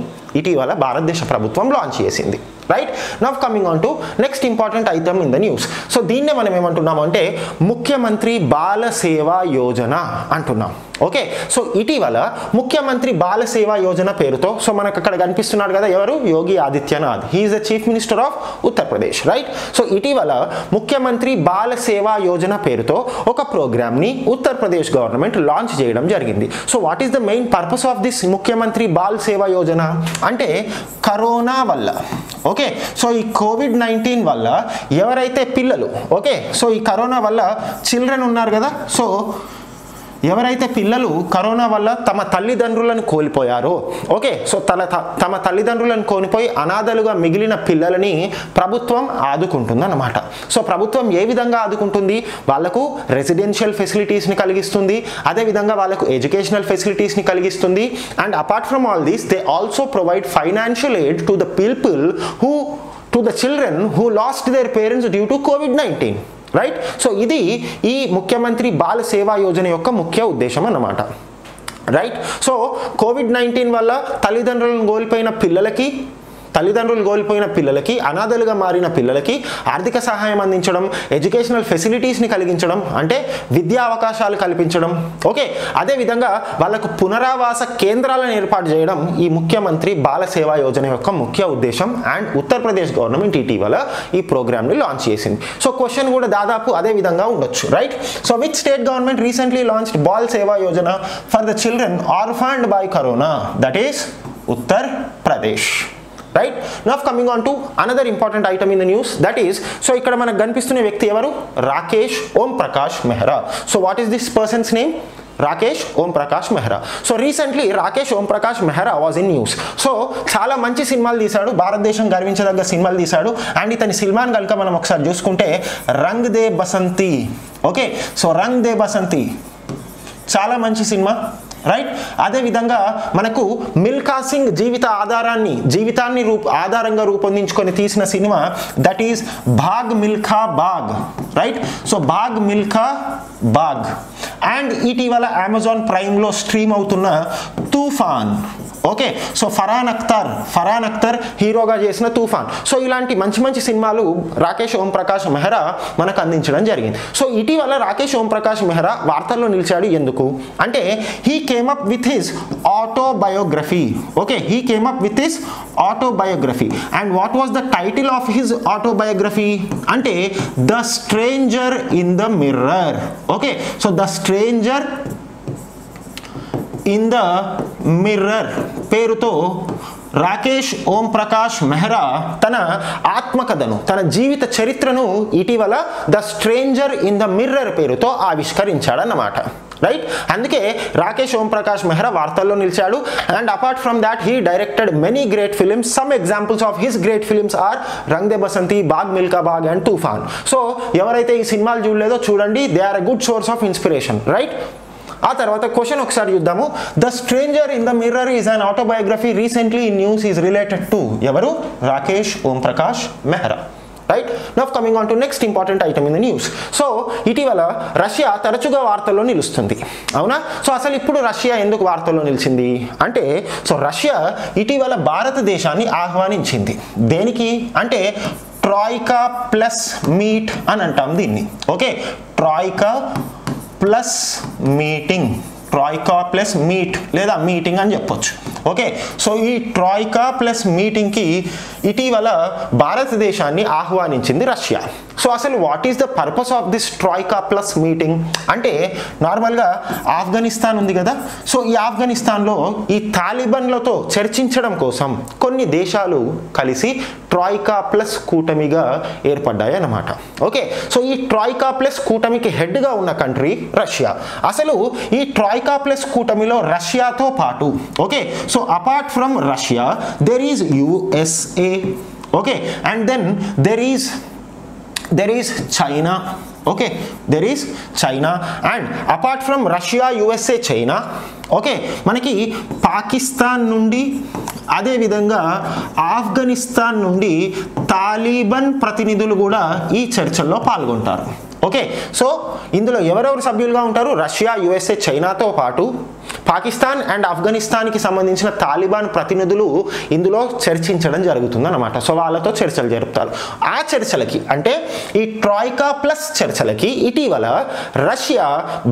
ఇటీవల భారతదేశ ప్రభుత్వం లాంచ్ చేసింది, right? Now coming on to next important item in the news. So దీన్నే మనం ఏమంటున్నాము అంటే ముఖ్యమంత్రి బాల సేవా యోజన అంటున్నాం. ఓకే, సో ఇటీవల ముఖ్యమంత్రి బాల సేవా యోజన పేరుతో, సో మనకు అక్కడ కనిపిస్తున్నాడు కదా ఎవరు, Yogi Adityanath, he is the chief minister of Uttar Pradesh, right? So ఇటీవల ముఖ్యమంత్రి బాల సేవా యోజన పేరుతో ఒక ప్రోగ్రామ్ని ఉత్తరప్రదేశ్ గవర్నమెంట్ లాంచ్ చేయడం జరిగింది. So what is the main purpose of this Mukhyamantri Bal Seva Yojana అంటే, కరోనా వల్ల, ఓకే, సో ఈ కోవిడ్ నైన్టీన్ వల్ల ఎవరైతే పిల్లలు, ఓకే, సో ఈ కరోనా వల్ల చిల్డ్రన్ ఉన్నారు కదా, సో ఎవరైతే పిల్లలు కరోనా వల్ల తమ తల్లిదండ్రులను కోల్పోయారో, ఓకే, సో తల తమ తల్లిదండ్రులను కోల్పోయి అనాథలుగా మిగిలిన పిల్లలని ప్రభుత్వం ఆదుకుంటుందన్నమాట. సో ప్రభుత్వం ఏ విధంగా ఆదుకుంటుంది? వాళ్లకు రెసిడెన్షియల్ ఫెసిలిటీస్ని కలిగిస్తుంది, అదేవిధంగా వాళ్ళకు ఎడ్యుకేషనల్ ఫెసిలిటీస్ని కలిగిస్తుంది. And apart from all these they also provide financial aid to the people who to the children who lost their parents due to Covid nineteen, right? So ఇది ఈ ముఖ్యమంత్రి బాల సేవా యోజన యొక్క ముఖ్య ఉద్దేశం అన్నమాట, రైట్? సో కోవిడ్ నైన్టీన్ వల్ల తల్లిదండ్రులను కోల్పోయిన పిల్లలకి తల్లిదండ్రులు కోల్పోయిన పిల్లలకి అనాథలుగా మారిన పిల్లలకి ఆర్థిక సహాయం అందించడం, ఎడ్యుకేషనల్ ఫెసిలిటీస్ని కలిగించడం, అంటే విద్యా అవకాశాలు కల్పించడం. ఓకే, అదేవిధంగా వాళ్ళకు పునరావాస కేంద్రాలను ఏర్పాటు చేయడం ఈ ముఖ్యమంత్రి బాల సేవా యోజన యొక్క ముఖ్య ఉద్దేశం. అండ్ ఉత్తరప్రదేశ్ గవర్నమెంట్ ఇటీవల ఈ ప్రోగ్రామ్ని లాంచ్ చేసింది. సో క్వశ్చన్ కూడా దాదాపు అదే విధంగా ఉండొచ్చు, right? So which state government recently launched Bal Seva Yojana for the children orphaned by corona? That is Uttar Pradesh, right? Now coming on to another important item in the news, that is, so ఇక్కడ మనకు కనిపిస్తున్న వ్యక్తి ఎవరు? Rakesh Om Prakash Mehra. So what is this persons name? Rakesh Om Prakash Mehra. So recently Rakesh Om Prakash Mehra was in news. So చాలా మంచి సినిమాలు తీశాడు, భారతదేశం గర్వించదగ్గ సినిమాలు తీశాడు. అండ్ ఇతని సినిమాను కనుక మనం ఒకసారి చూసుకుంటే రంగ్ దే బసంతి, ఓకే, సో రంగ్ దే బసంతి చాలా మంచి సినిమా, రైట్. అదే విధంగా మనకు మిల్కా సింగ్ జీవిత ఆధారాన్ని జీవితాన్ని రూప ఆధారంగా రూపొందించుకొని తీసిన సినిమా that is Bhaag Milkha Bhaag, right. So Bhaag Milkha Bhaag. And ఇటీవల అమెజాన్ ప్రైమ్లో స్ట్రీమ్ అవుతున్న తూఫాన్, ఓకే. సో ఫరాన్ అఖ్తర్ ఫరాన్ అఖ్తర్ హీరోగా చేసిన తూఫాన్. సో ఇలాంటి మంచి మంచి సినిమాలు రాకేష్ ఓం ప్రకాష్ మెహ్రా మనకు అందించడం జరిగింది. సో ఇటీవల రాకేష్ ఓం ప్రకాష్ మెహ్రా వార్తల్లో నిలిచాడు ఎందుకు అంటే he came up with his autobiography, okay. He came up with his autobiography. And what was the title of his autobiography అంటే the stranger in the mirror, okay. So the stranger in the mirror పేరుతో రాకేష్ ఓం ప్రకాష్ మెహ్రా తన ఆత్మకథను తన జీవిత చరిత్రను ఇటీవల the stranger in the mirror పేరుతో ఆవిష్కరించాడన్నమాట, right. అందుకే రాకేష్ ఓం ప్రకాష్ మెహ్రా వార్తల్లో నిలిచాడు. And apart from that he directed many great films. Some examples of his great films are Rang De Basanti, Bhaag Milkha Bhaag and Toofaan. So ఎవరైతే ఈ సినిమాలు చూడలేదో చూడండి, they are a good source of inspiration, right. ఆ తర్వాత క్వశ్చన్ ఒకసారి చూద్దాము. The stranger in the mirror is an autobiography recently in news is related to ఎవరు Rakesh Om Prakash Mehra, right. Now coming on to next important item in the news. So ఇటీవల Russia తరచుగా వార్తల్లో నిలుస్తుంది, అవునా. సో అసలు ఇప్పుడు రష్యా ఎందుకు వార్తల్లో నిలిచింది అంటే సో రష్యా ఇటీవల భారతదేశాన్ని ఆహ్వానించింది దేనికి అంటే ట్రాయికా ప్లస్ మీట్ అని అంటాం దీన్ని, okay. Troika plus meeting, troika plus meet లేదా మీటింగ్ అని చెప్పొచ్చు, ఓకే. సో ఈ ట్రాయికా ప్లస్ మీటింగ్కి ఇటీవల భారతదేశాన్ని ఆహ్వానించింది రష్యా. సో అసలు what is the purpose of this troika plus meeting అంటే నార్మల్గా ఆఫ్ఘనిస్తాన్ ఉంది కదా, సో ఈ ఆఫ్ఘనిస్తాన్లో ఈ తాలిబన్లతో చర్చించడం కోసం కొన్ని దేశాలు కలిసి ట్రాయికా ప్లస్ కూటమిగా ఏర్పడ్డాయి అన్నమాట, ఓకే. సో ఈ ట్రాయికా ప్లస్ కూటమికి హెడ్గా ఉన్న కంట్రీ రష్యా. అసలు ఈ ట్రాయికా ప్లస్ కూటమిలో రష్యాతో పాటు, okay. So apart from Russia there is USA, okay. And then there is there is China, okay. There is China. And apart from Russia USA China, okay. మనకి పాకిస్తాన్ నుండి అదేవిధంగా ఆఫ్ఘనిస్తాన్ నుండి Taliban ప్రతినిధులు కూడా ఈ చర్చల్లో పాల్గొంటారు, ఓకే. సో ఇందులో ఎవరెవరు సభ్యులుగా ఉంటారు రష్యా యుఎస్ఏ చైనాతో పాటు పాకిస్తాన్ అండ్ ఆఫ్ఘనిస్తాన్కి సంబంధించిన తాలిబాన్ ప్రతినిధులు ఇందులో చర్చించడం జరుగుతుందన్నమాట. సో వాళ్ళతో చర్చలు జరుపుతారు. ఆ చర్చలకి అంటే ఈ ట్రాయికా ప్లస్ చర్చలకి ఇటీవల రష్యా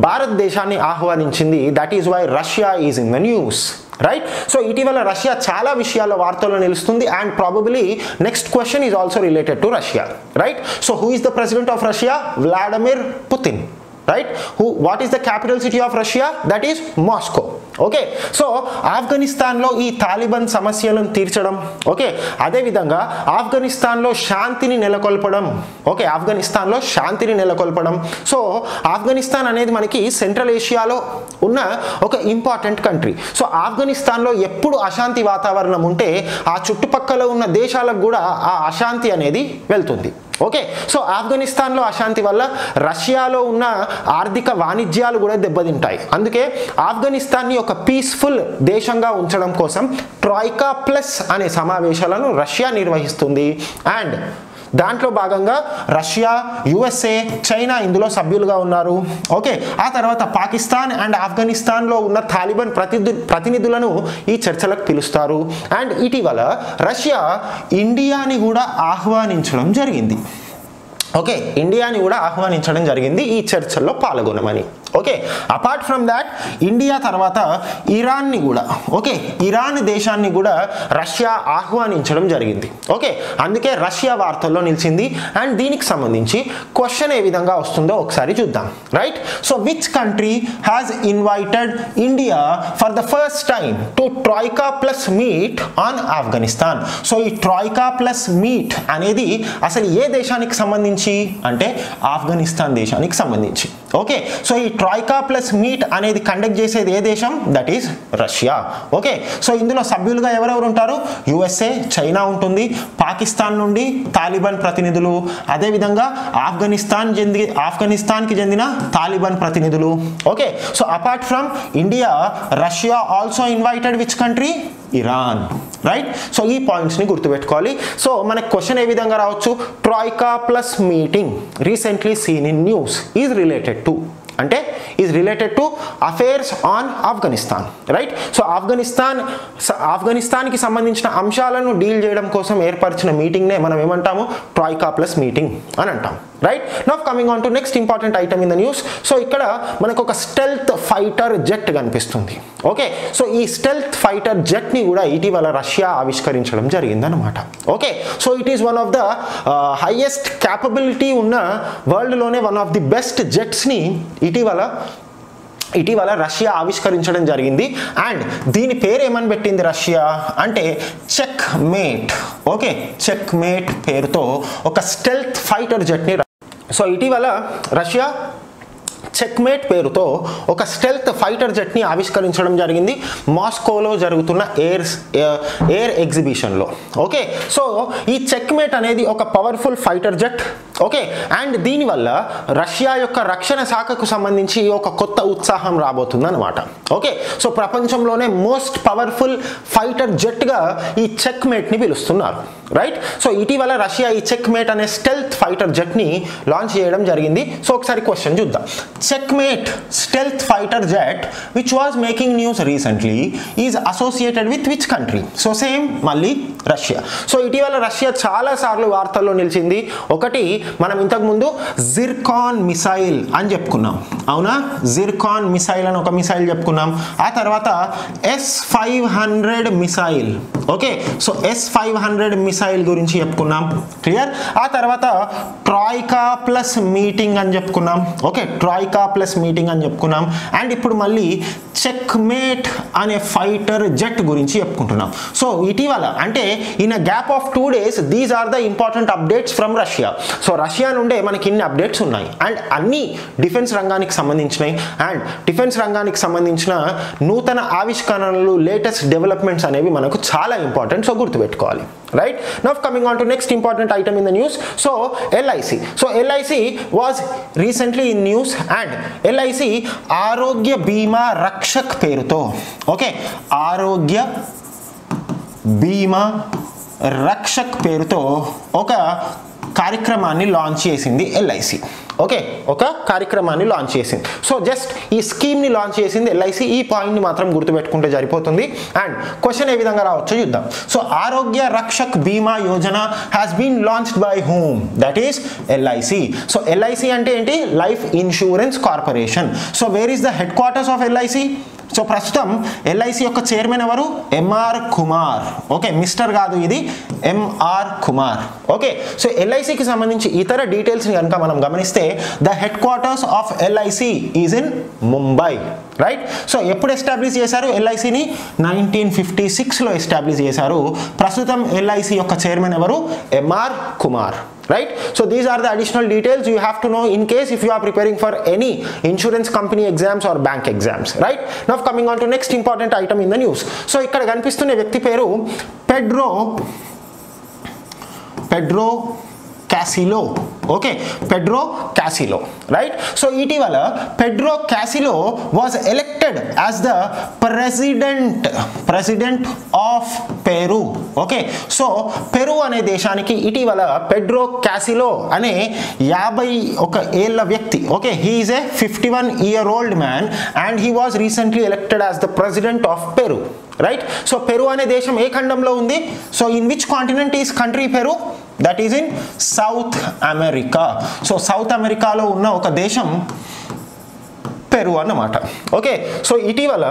భారతదేశాన్ని ఆహ్వానించింది. That is why Russia is in the news, right. So ఇటీవల రష్యా చాలా విషయాల్లో వార్తల్లో నిలుస్తుంది. And probably next question is also related to Russia, right. So who is the president of Russia Vladimir Putin, right? Who? What is the capital city of Russia? That is Moscow. Okay. So ఆఫ్ఘనిస్తాన్లో ఈ Taliban సమస్యలను తీర్చడం, okay. అదేవిధంగా ఆఫ్ఘనిస్తాన్లో శాంతిని నెలకొల్పడం, okay. ఆఫ్ఘనిస్తాన్లో శాంతిని నెలకొల్పడం. So Afghanistan అనేది మనకి సెంట్రల్ ఏషియాలో ఉన్న ఒక ఇంపార్టెంట్ కంట్రీ. సో ఆఫ్ఘనిస్తాన్లో ఎప్పుడు అశాంతి వాతావరణం ఉంటే ఆ చుట్టుపక్కల ఉన్న దేశాలకు కూడా ఆ అశాంతి అనేది వెళ్తుంది, ఓకే. సో ఆఫ్ఘనిస్తాన్లో అశాంతి వల్ల రష్యాలో ఉన్న ఆర్థిక వాణిజ్యాలు కూడా దెబ్బతింటాయి. అందుకే ఆఫ్ఘనిస్తాన్ని ఒక పీస్ఫుల్ దేశంగా ఉంచడం కోసం ట్రాయికా ప్లస్ అనే సమావేశాలను రష్యా నిర్వహిస్తుంది. అండ్ దాంట్లో భాగంగా రష్యా యుఎస్ఏ చైనా ఇందులో సభ్యులుగా ఉన్నారు, ఓకే. ఆ తర్వాత పాకిస్తాన్ అండ్ ఆఫ్ఘనిస్తాన్లో ఉన్న తాలిబాన్ ప్రతినిధు ప్రతినిధులను ఈ చర్చలకు పిలుస్తారు. అండ్ ఇటీవల రష్యా ఇండియాని కూడా ఆహ్వానించడం జరిగింది, ఓకే. ఇండియాని కూడా ఆహ్వానించడం జరిగింది ఈ చర్చల్లో పాల్గొనమని, okay. Apart from that India తర్వాత ఇరాన్ని కూడా, ఓకే. ఇరాన్ దేశాన్ని కూడా రష్యా ఆహ్వానించడం జరిగింది, ఓకే. అందుకే రష్యా వార్తల్లో నిలిచింది. అండ్ దీనికి సంబంధించి క్వశ్చన్ ఏ విధంగా వస్తుందో ఒకసారి చూద్దాం, right. So which country has invited India for the first time to troika plus meet on Afghanistan. So ఈ ట్రాయికా ప్లస్ మీట్ అనేది అసలు ఏ దేశానికి సంబంధించి అంటే ఆఫ్ఘనిస్తాన్ దేశానికి సంబంధించి, ఓకే సో ఈ ట్రాయికా ప్లస్ మీట్ అనేది కండక్ట్ చేసేది ఏ దేశం? That is Russia. Okay so ఇందులో సభ్యులుగా ఎవరెవరు ఉంటారు? యుఎస్ఏ, చైనా ఉంటుంది, పాకిస్తాన్ నుండి తాలిబాన్ ప్రతినిధులు, అదేవిధంగా ఆఫ్ఘనిస్తాన్ చెంది ఆఫ్ఘనిస్తాన్కి చెందిన తాలిబాన్ ప్రతినిధులు. Okay so apart from India Russia also invited which country? Iran, right? So ఈ పాయింట్స్ని గుర్తుపెట్టుకోవాలి. సో మనకు క్వశ్చన్ ఏ విధంగా రావచ్చు? Troika plus meeting recently seen in news is related to, అంటే is related to affairs on Afghanistan, right? So Afghanistan ఆఫ్ఘనిస్తాన్కి సంబంధించిన అంశాలను డీల్ చేయడం కోసం ఏర్పరిచిన మీటింగ్నే మనం ఏమంటాము? ట్రాయికా ప్లస్ మీటింగ్ అని అంటాం, right? Now coming on to next important item in the news. So ఇక్కడ మనకు ఒక స్టెల్త్ ఫైటర్ జెట్ కనిపిస్తుంది. ఓకే సో ఈ స్టెల్త్ ఫైటర్ జెట్ని కూడా ఇటీవల రష్యా ఆవిష్కరించడం జరిగిందనమాట. Okay so it is one of the highest capability ఉన్న వరల్డ్లోనే వన్ ఆఫ్ ది బెస్ట్ జెట్స్ని ఇటీవల ఇటీవల రష్యా ఆవిష్కరించడం జరిగింది. అండ్ దీని పేరు ఏమని పెట్టింది రష్యా అంటే చెక్మేట్. ఓకే చెక్మేట్ పేరుతో ఒక స్టెల్త్ ఫైటర్ జెట్ని సో ఇటీవల రష్యా చెక్మేట్ పేరుతో ఒక స్టెల్త్ ఫైటర్ జెట్ని ఆవిష్కరించడం జరిగింది మాస్కోలో జరుగుతున్న ఎయిర్ ఎయిర్ ఎగ్జిబిషన్లో. ఓకే సో ఈ చెక్మేట్ అనేది ఒక powerful fighter jet. Okay and దీనివల్ల రష్యా యొక్క రక్షణ శాఖకు సంబంధించి ఒక కొత్త ఉత్సాహం రాబోతుంది అనమాట. ఓకే సో ప్రపంచంలోనే మోస్ట్ పవర్ఫుల్ ఫైటర్ జెట్గా ఈ చెక్మేట్ని పిలుస్తున్నారు, రైట్? సో ఇటీవల రష్యా ఈ చెక్మేట్ అనే స్టెల్త్ ఫైటర్ జెట్ని లాంచ్ చేయడం జరిగింది. సో ఒకసారి క్వశ్చన్ చూద్దాం. Checkmate stealth fighter jet, which was making news recently, is associated with which country? So same malli Russia. So ఇటీవల రష్యా చాలా సార్లు వార్తల్లో నిలిచింది. ఒకటి మనం ఇంతకుముందు జిర్కాన్ మిసైల్ అని చెప్పుకున్నాం, అవునా? జిర్కాన్ మిసైల్ అని ఒక మిసైల్ చెప్పుకున్నాం. ఆ తర్వాత S five hundred missile, okay so S five hundred missile గురించి చెప్పుకున్నాం, క్లియర్? ఆ తర్వాత ట్రాయికా ప్లస్ మీటింగ్ అని చెప్పుకున్నాం, ఓకే ట్రాయికా ప్లస్ మీటింగ్ అని చెప్పుకున్నాం. అండ్ ఇప్పుడు మళ్ళీ చెక్మేట్ అనే ఫైటర్ జెట్ గురించి చెప్పుకుంటున్నాం. సో ఇటీవల అంటే in a gap of two days these are the important updates from Russia. So Russia నుండే మనకి ఇన్ని అప్డేట్స్ ఉన్నాయి అండ్ అన్ని డిఫెన్స్ రంగానికి సంబంధించినవి అండ్ డిఫెన్స్ రంగానికి సంబంధించిన నూతన ఆవిష్కరణలు, లేటెస్ట్ డెవలప్మెంట్స్ అనేవి మనకు చాలా ఇంపార్టెంట్. సో గుర్తుపెట్టుకోవాలి, right? Now coming on to next important item in the news. So LIC so LIC was recently in news and LIC Arogya Bima Rakshak పేరుతో, ఓకే ఆరోగ్య బీమా రక్షక్ పేరుతో ఒక కార్యక్రమాన్ని లాంచ్ చేసింది ఎల్ఐసి. ఓకే ఒక కార్యక్రమాన్ని లాంచ్ చేసింది. సో జస్ట్ ఈ స్కీమ్ని లాంచ్ చేసింది ఎల్ఐసి. ఈ పాయింట్ని మాత్రం గుర్తుపెట్టుకుంటే సరిపోతుంది. అండ్ క్వశ్చన్ ఏ విధంగా రావచ్చు చూద్దాం. So Arogya Rakshak Bima Yojana has been launched by whom? That is LIC. So LIC అంటే ఏంటి? Life insurance corporation. So where is the headquarters of LIC? So ప్రస్తుతం ఎల్ఐసి యొక్క చైర్మన్ ఎవరు? ఎంఆర్ కుమార్. ఓకే మిస్టర్ కాదు, ఇది ఎంఆర్ కుమార్. ఓకే సో ఎల్ఐసికి సంబంధించి ఇతర డీటెయిల్స్ని కనుక మనం గమనిస్తే the headquarters of LIC is in Mumbai, right? So ఎప్పుడు ఎస్టాబ్లిష్ చేశారు ఎల్ఐసిని? నైన్టీన్ ఫిఫ్టీ సిక్స్లో ఎస్టాబ్లిష్ చేశారు. ప్రస్తుతం ఎల్ఐసి యొక్క చైర్మన్ ఎవరు? MR Kumar, right? So these are the additional details you have to know in case if you are preparing for any insurance company exams or bank exams, right? Now coming on to next important item in the news. So ikkada kanistunna vyakti peru pedro pedro Castillo. Okay Pedro Castillo, right? So ఇటీవల Pedro Castillo was elected as the president president of Peru. Okay so Peru అనే దేశానికి ఇటీవల Pedro Castillo అనే యాభై ఒక ఏళ్ళ వ్యక్తి, okay he is a fifty one year old man and he was recently elected as the president of Peru, right? So Peru అనే దేశం ఏ ఖండంలో ఉంది? So in which continent is country Peru? That is in South America. So South అమెరికాలో ఉన్న ఒక దేశం Peru అన్నమాట. ఓకే సో ఇటీవల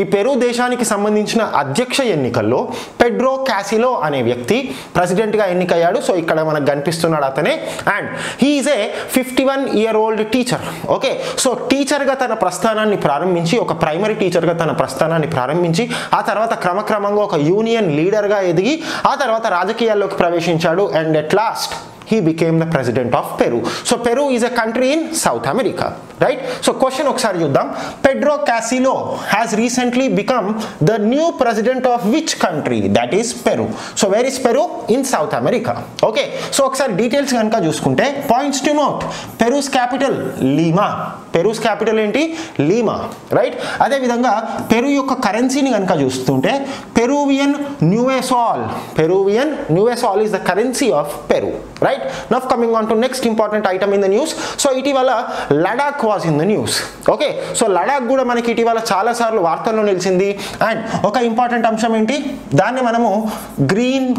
ఈ పెరు దేశానికి సంబంధించిన అధ్యక్ష ఎన్నికల్లో పెడ్రో క్యాసిలో అనే వ్యక్తి ప్రెసిడెంట్గా ఎన్నికయ్యాడు. సో ఇక్కడ మనకు కనిపిస్తున్నాడు అతనే. And he is a fifty one year old teacher. Okay so టీచర్గా తన ప్రస్థానాన్ని ప్రారంభించి ఒక ప్రైమరీ టీచర్గా తన ప్రస్థానాన్ని ప్రారంభించి ఆ తర్వాత క్రమక్రమంగా ఒక యూనియన్ లీడర్గా ఎదిగి ఆ తర్వాత రాజకీయాల్లోకి ప్రవేశించాడు. And at last he became the president of Peru. So Peru is a country in South America, right? So question okkari chuddam. Pedro Castillo has recently become the new president of which country? That is Peru. So where is Peru? In South America. Okay. So okkari details ganka chusukunte, points to note. Peru's capital Lima. Peru's capital enti Lima, right? Ade vidhanga Peru yokka currency ni ganka chustunte, Peruvian Nuevesol. Peruvian Nuevesol is the currency of Peru, right? Now coming on to next important item in the news. So itivala Ladakh was in the news. Okay, so Ladakh kuda manaki itivala chaala saarlu vartallo nilisindi, and oka important amsham enti danni manamu green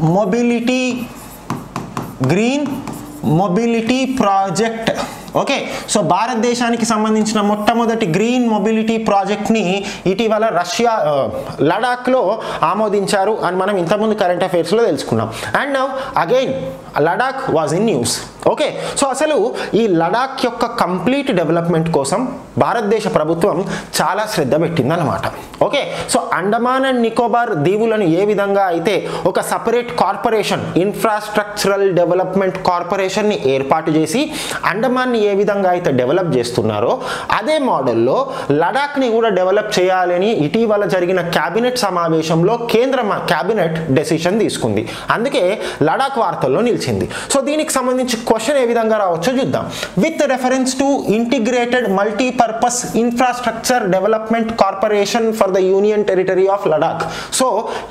mobility green mobility project. Okay so భారతదేశానికి సంబంధించిన మొట్టమొదటి green mobility ప్రాజెక్ట్ని ఇటీవల Russia లడాఖ్లో ఆమోదించారు అని మనం ఇంతకుముందు current అఫైర్స్లో తెలుసుకున్నాం. And now again Ladakh was in news. Okay so అసలు ఈ లడాక్ యొక్క కంప్లీట్ డెవలప్మెంట్ కోసం భారతదేశ ప్రభుత్వం చాలా శ్రద్ధ పెట్టిందన్నమాట. Okay so Andaman and Nicobar దీవులను ఏ విధంగా అయితే ఒక సపరేట్ కార్పొరేషన్ ఇన్ఫ్రాస్ట్రక్చరల్ డెవలప్మెంట్ కార్పొరేషన్ని ఏర్పాటు చేసి అండమాన్ని ఏ విధంగా అయితే డెవలప్ చేస్తున్నారో అదే మోడల్లో లడాక్ని కూడా డెవలప్ చేయాలని ఇటీవల జరిగిన క్యాబినెట్ సమావేశంలో కేంద్ర క్యాబినెట్ డెసిషన్ తీసుకుంది. అందుకే లడాక్ వార్తల్లో నిలిచింది. సో దీనికి సంబంధించి క్వశ్చన్ ఏ విధంగా రావచ్చో చూద్దాం. With reference to integrated multipurpose infrastructure development corporation for the union territory of Ladakh. So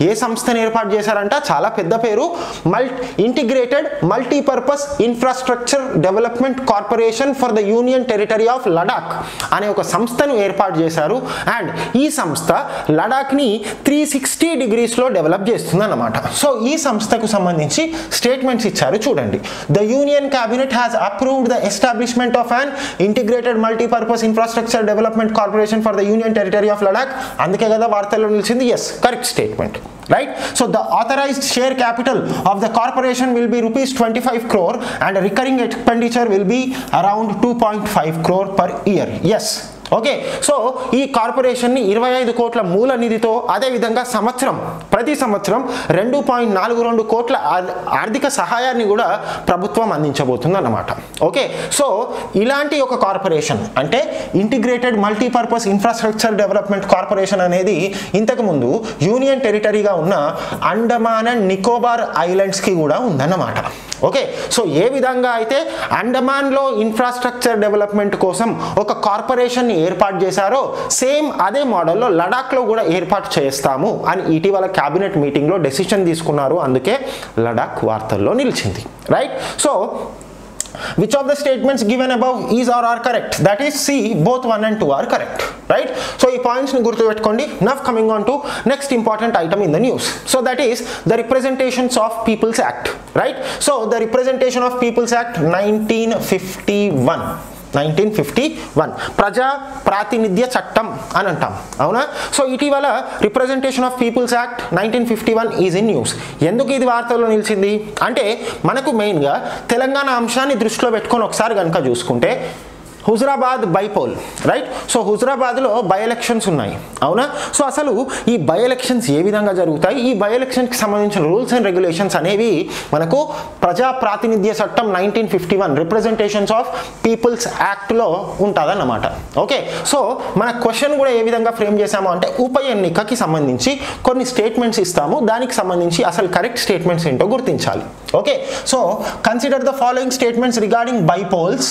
ఏ సంస్థను ఏర్పాటు చేశారంట, చాలా పెద్ద పేరు, మల్ integrated multipurpose infrastructure development corporation for the union territory of Ladakh అనే ఒక సంస్థను ఏర్పాటు చేశారు. అండ్ ఈ సంస్థ లడాక్ని త్రీ సిక్స్టీ డిగ్రీస్లో డెవలప్ చేస్తుంది అన్నమాట. సో ఈ సంస్థకు సంబంధించి స్టేట్మెంట్స్ ఇచ్చారు చూడండి. The union Cabinet has approved the establishment of an integrated multi-purpose infrastructure development corporation for the Union Territory of Ladakh. Andike kada vartalo nilichindi. Yes, correct statement, right? So the authorized share capital of the corporation will be rupees twenty-five crore and recurring expenditure will be around two point five crore per year. Yes. Okay so ఈ కార్పొరేషన్ని ఇరవై ఐదు కోట్ల మూల నిధితో, అదేవిధంగా సంవత్సరం ప్రతి సంవత్సరం రెండు పాయింట్ నాలుగు రెండు కోట్ల ఆర్థిక సహాయాన్ని కూడా ప్రభుత్వం అందించబోతుంది అన్నమాట. ఓకే సో ఇలాంటి ఒక కార్పొరేషన్ అంటే integrated multipurpose infrastructure development corporation అనేది ఇంతకుముందు యూనియన్ టెరిటరీగా ఉన్న అండమాన్ అండ్ నికోబార్ ఐలాండ్స్కి కూడా ఉందన్నమాట. ఓకే సో ఏ విధంగా అయితే అండమాన్లో ఇన్ఫ్రాస్ట్రక్చర్ డెవలప్మెంట్ కోసం ఒక కార్పొరేషన్ ఏర్పాటు చేశారో సేమ్ అదే మోడల్లో లడాక్లో కూడా ఏర్పాటు చేస్తాము అని ఇటీవల క్యాబినెట్ మీటింగ్లో డెసిషన్ తీసుకున్నారు. అందుకే లడాక్ వార్తల్లో నిలిచింది, right? So which of the statements given above is or are correct? That is C, both one and two are correct, right? So ee points ni gurtu pettukondi. Now coming on to next important item in the news. So that is the Representations of People's Act, right? So the Representation of People's Act nineteen fifty-one nineteen fifty-one ప్రజా ప్రాతినిధ్య చట్టం అని అంటాం, అవునా? So ఇటీవల representation of peoples act nineteen fifty one is in news. ఎందుకు ఇది వార్తల్లో నిలిచింది అంటే మనకు మెయిన్గా తెలంగాణ అంశాన్ని దృష్టిలో పెట్టుకొని ఒకసారి కనుక చూసుకుంటే హుజరాబాద్ బైపోల్, రైట్? సో హుజరాబాద్లో బై ఎలక్షన్స్ ఉన్నాయి, అవునా? సో అసలు ఈ బై ఎలక్షన్స్ ఏ విధంగా జరుగుతాయి, ఈ బై ఎలక్షన్కి సంబంధించిన రూల్స్ అండ్ రెగ్యులేషన్స్ అనేవి మనకు ప్రజా ప్రాతినిధ్య చట్టం nineteen fifty one representations of people's యాక్ట్లో ఉంటుందన్నమాట. ఓకే సో మన క్వశ్చన్ కూడా ఏ విధంగా ఫ్రేమ్ చేశాము అంటే ఉప ఎన్నికకి సంబంధించి కొన్ని స్టేట్మెంట్స్ ఇస్తాము, దానికి సంబంధించి అసలు కరెక్ట్ స్టేట్మెంట్స్ ఏంటో గుర్తించాలి. Okay so consider the following statements regarding bypolls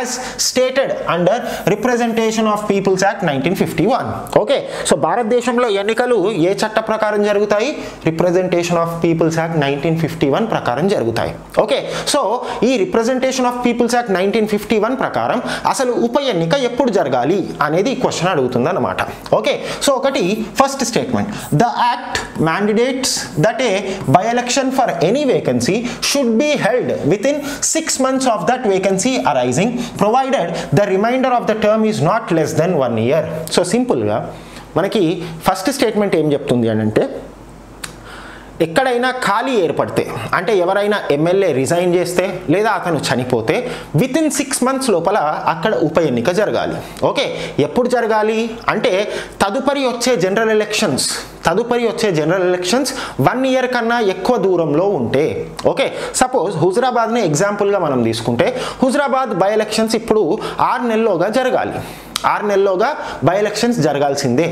as stated under Representation of People's Act nineteen fifty-one. okay so భారతదేశంలో ఎన్నికలు ఏ చట్ట ప్రకారం జరుగుతాయి? Representation of People's Act nineteen fifty-one ప్రకారం జరుగుతాయి. ఓకే సో ఈ Representation of People's Act nineteen fifty-one ప్రకారం అసలు ఉప ఎన్నిక ఎప్పుడు జరగాలి అనేది క్వశ్చన్ అడుగుతుందన్నమాట. ఓకే సో ఒకటి first statement, the act mandates that a by election for any vacancy should be held within six months of that vacancy arising provided the remainder of the term is not less than one year. So సింపుల్గా మనకి first statement ఏం చెప్తుంది అని అంటే ఎక్కడైనా ఖాళీ ఏర్పడితే అంటే ఎవరైనా ఎమ్మెల్యే రిజైన్ చేస్తే లేదా అతను చనిపోతే విత్ ఇన్ సిక్స్ మంత్స్ లోపల అక్కడ ఉప ఎన్నిక జరగాలి. ఓకే, ఎప్పుడు జరగాలి అంటే తదుపరి వచ్చే జనరల్ ఎలక్షన్స్ తదుపరి వచ్చే జనరల్ ఎలక్షన్స్ వన్ ఇయర్ కన్నా ఎక్కువ దూరంలో ఉంటే. ఓకే, సపోజ్ హుజరాబాద్ని ఎగ్జాంపుల్గా మనం తీసుకుంటే హుజరాబాద్ బై ఎలక్షన్స్ ఇప్పుడు ఆరు నెలలోగా జరగాలి. ఆరు నెలలోగా బై ఎలక్షన్స్ జరగాల్సిందే.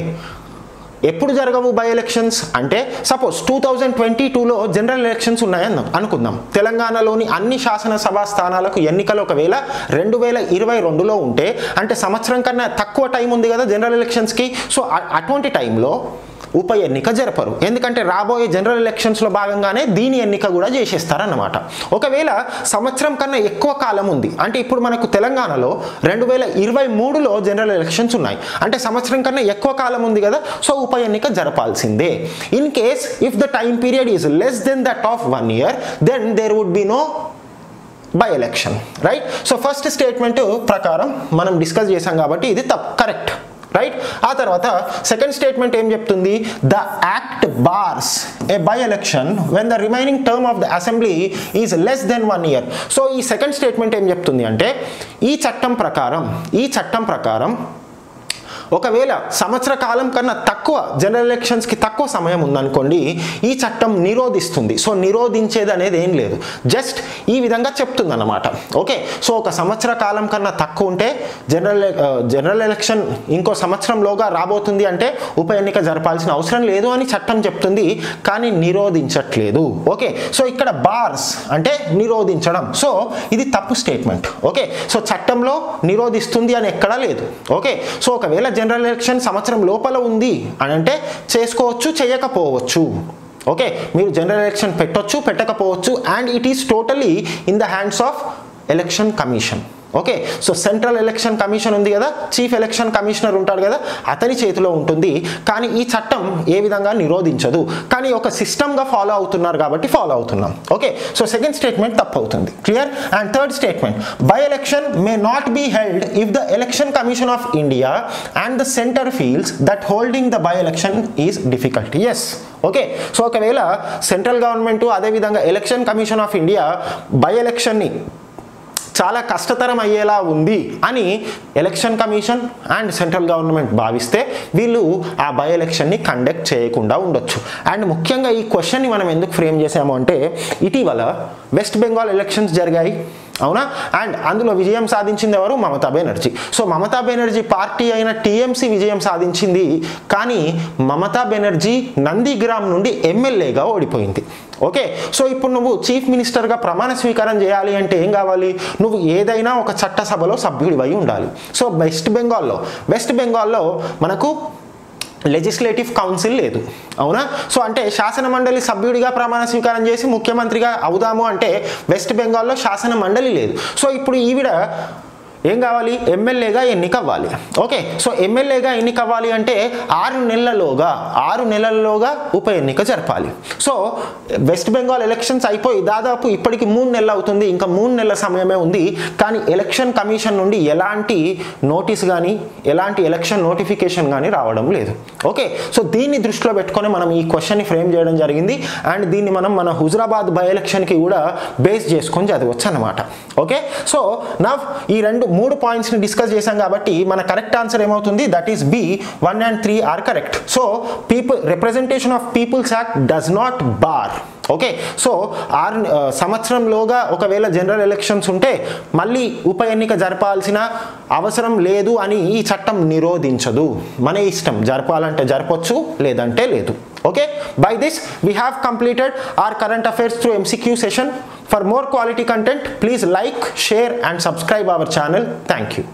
ఎప్పుడు జరగవు బై ఎలక్షన్స్ అంటే సపోజ్ టూ థౌజండ్ ట్వంటీ టూలో జనరల్ ఎలక్షన్స్ ఉన్నాయన్నాం అనుకుందాం. తెలంగాణలోని అన్ని శాసనసభా స్థానాలకు ఎన్నికలు ఒకవేళ రెండు వేల ఇరవై రెండులో ఉంటే అంటే సంవత్సరం కన్నా తక్కువ టైం ఉంది కదా జనరల్ ఎలక్షన్స్కి. సో అటువంటి టైంలో ఉప ఎన్నిక జరపరు, ఎందుకంటే రాబోయే జనరల్ ఎలక్షన్స్లో భాగంగానే దీని ఎన్నిక కూడా చేసేస్తారన్నమాట. ఒకవేళ సంవత్సరం కన్నా ఎక్కువ కాలం ఉంది అంటే ఇప్పుడు మనకు తెలంగాణలో రెండు వేల ఇరవై మూడులో జనరల్ ఎలక్షన్స్ ఉన్నాయి అంటే సంవత్సరం కన్నా ఎక్కువ కాలం ఉంది కదా, సో ఉప ఎన్నిక జరపాల్సిందే. In case if the time period is less than that of one year then there would be no by election, right. So first statement ప్రకారం మనం డిస్కస్ చేసాం కాబట్టి ఇది తప్పు, కరెక్ట్, రైట్. ఆ తర్వాత సెకండ్ స్టేట్మెంట్ ఏం చెప్తుంది, the act bars a by election when the remaining term of the assembly is less than one year. So ఈ సెకండ్ స్టేట్మెంట్ ఏం చెప్తుంది అంటే ఈ చట్టం ప్రకారం ఈ చట్టం ప్రకారం ఒకవేళ సంవత్సర కాలం కన్నా తక్కువ జనరల్ ఎలక్షన్స్కి తక్కువ సమయం ఉందనుకోండి ఈ చట్టం నిరోధిస్తుంది. సో నిరోధించేది అనేది ఏం లేదు, జస్ట్ ఈ విధంగా చెప్తుంది అన్నమాట. ఓకే, సో ఒక సంవత్సర కాలం కన్నా తక్కువ ఉంటే జనరల్ జనరల్ ఎలక్షన్ ఇంకో సంవత్సరంలోగా రాబోతుంది అంటే ఉప ఎన్నిక జరపాల్సిన అవసరం లేదు అని చట్టం చెప్తుంది, కానీ నిరోధించట్లేదు. ఓకే, సో ఇక్కడ బార్స్ అంటే నిరోధించడం, సో ఇది తప్పు స్టేట్మెంట్. ఓకే, సో చట్టంలో నిరోధిస్తుంది అని ఎక్కడా లేదు. ఓకే, సో ఒకవేళ జనరల్ ఎలక్షన్ సంవత్సరం లోపల ఉంది అని అంటే చేసుకోవచ్చు, చేయకపోవచ్చు. ఓకే, మీరు జనరల్ ఎలక్షన్ పెట్టొచ్చు, పెట్టకపోవచ్చు, and it is totally in the hands of election commission. Okay, so central election commission ఉంది కదా, చీఫ్ ఎలక్షన్ కమిషనర్ ఉంటాడు కదా, అతని చేతిలో ఉంటుంది. కానీ ఈ చట్టం ఏ విధంగా నిరోధించదు, కానీ ఒక సిస్టమ్గా ఫాలో అవుతున్నారు కాబట్టి ఫాలో అవుతున్నాం. ఓకే, సో సెకండ్ స్టేట్మెంట్ తప్పు అవుతుంది, clear. And third statement, by election may not be held if the election commission of India and the centre feels that holding the by election is difficult. Yes, okay, so ఒకవేళ central government అదేవిధంగా election commission of India by ఎలక్షన్ని చాలా కష్టతరం అయ్యేలా ఉంది అని election commission and central government భావిస్తే వీళ్ళు ఆ బై ఎలక్షన్ని కండక్ట్ చేయకుండా ఉండొచ్చు. అండ్ ముఖ్యంగా ఈ క్వశ్చన్ని మనం ఎందుకు ఫ్రేమ్ చేసాము అంటే ఇటీవల వెస్ట్ బెంగాల్ ఎలక్షన్స్ జరిగాయి, అవునా, అండ్ అందులో విజయం సాధించింది ఎవరు, మమతా బెనర్జీ. సో మమతా బెనర్జీ పార్టీ అయిన టీఎంసీ విజయం సాధించింది, కానీ మమతా బెనర్జీ నందిగ్రామ్ నుండి ఎమ్మెల్యేగా ఓడిపోయింది. ఓకే, సో ఇప్పుడు నువ్వు చీఫ్ మినిస్టర్గా ప్రమాణ స్వీకారం చేయాలి అంటే ఏం కావాలి, నువ్వు ఏదైనా ఒక చట్టసభలో సభ్యుడివై ఉండాలి. సో వెస్ట్ బెంగాల్లో వెస్ట్ బెంగాల్లో మనకు లెజిస్లేటివ్ కౌన్సిల్ లేదు, అవునా. సో అంటే శాసన మండలి సభ్యుడిగా ప్రమాణ స్వీకారం చేసి ముఖ్యమంత్రిగా అవుదాము అంటే వెస్ట్ బెంగాల్లో శాసన మండలి లేదు. సో ఇప్పుడు ఈవిడ ఏం కావాలి, ఎమ్మెల్యేగా ఎన్నికవ్వాలి. ఓకే, సో ఎమ్మెల్యేగా ఎన్నికవ్వాలి అంటే ఆరు నెలలలోగా ఆరు నెలలలోగా ఉప ఎన్నిక జరపాలి. సో వెస్ట్ బెంగాల్ ఎలక్షన్స్ అయిపోయి దాదాపు ఇప్పటికి మూడు నెలలు అవుతుంది, ఇంకా మూడు నెలల సమయమే ఉంది, కానీ ఎలక్షన్ కమిషన్ నుండి ఎలాంటి నోటీస్ కానీ ఎలాంటి ఎలక్షన్ నోటిఫికేషన్ కానీ రావడం లేదు. ఓకే, సో దీన్ని దృష్టిలో పెట్టుకొని మనం ఈ క్వశ్చన్ని ఫ్రేమ్ చేయడం జరిగింది, అండ్ దీన్ని మనం మన హుజరాబాద్ బై ఎలక్షన్కి కూడా బేస్ చేసుకొని చదవచ్చు అన్నమాట. ఓకే, సో నా ఈ రెండు మూడు పాయింట్స్ ని డిస్కస్ చేసాం కాబట్టి మన కరెక్ట్ ఆన్సర్ ఏమవుతుంది, that is B, one and three are correct. So people representation of peoples act does not bar. Okay, so ఆరు సంవత్సరంలోగా ఒకవేళ జనరల్ ఎలక్షన్స్ ఉంటే మళ్ళీ ఉప ఎన్నిక జరపాల్సిన అవసరం లేదు అని ఈ చట్టం నిరోధించదు, మన ఇష్టం, జరపాలంటే జరపచ్చు లేదంటే లేదు. Okay, by this we have completed our current affairs through MCQ session. For more quality content, please like, share and subscribe our channel. Thank you.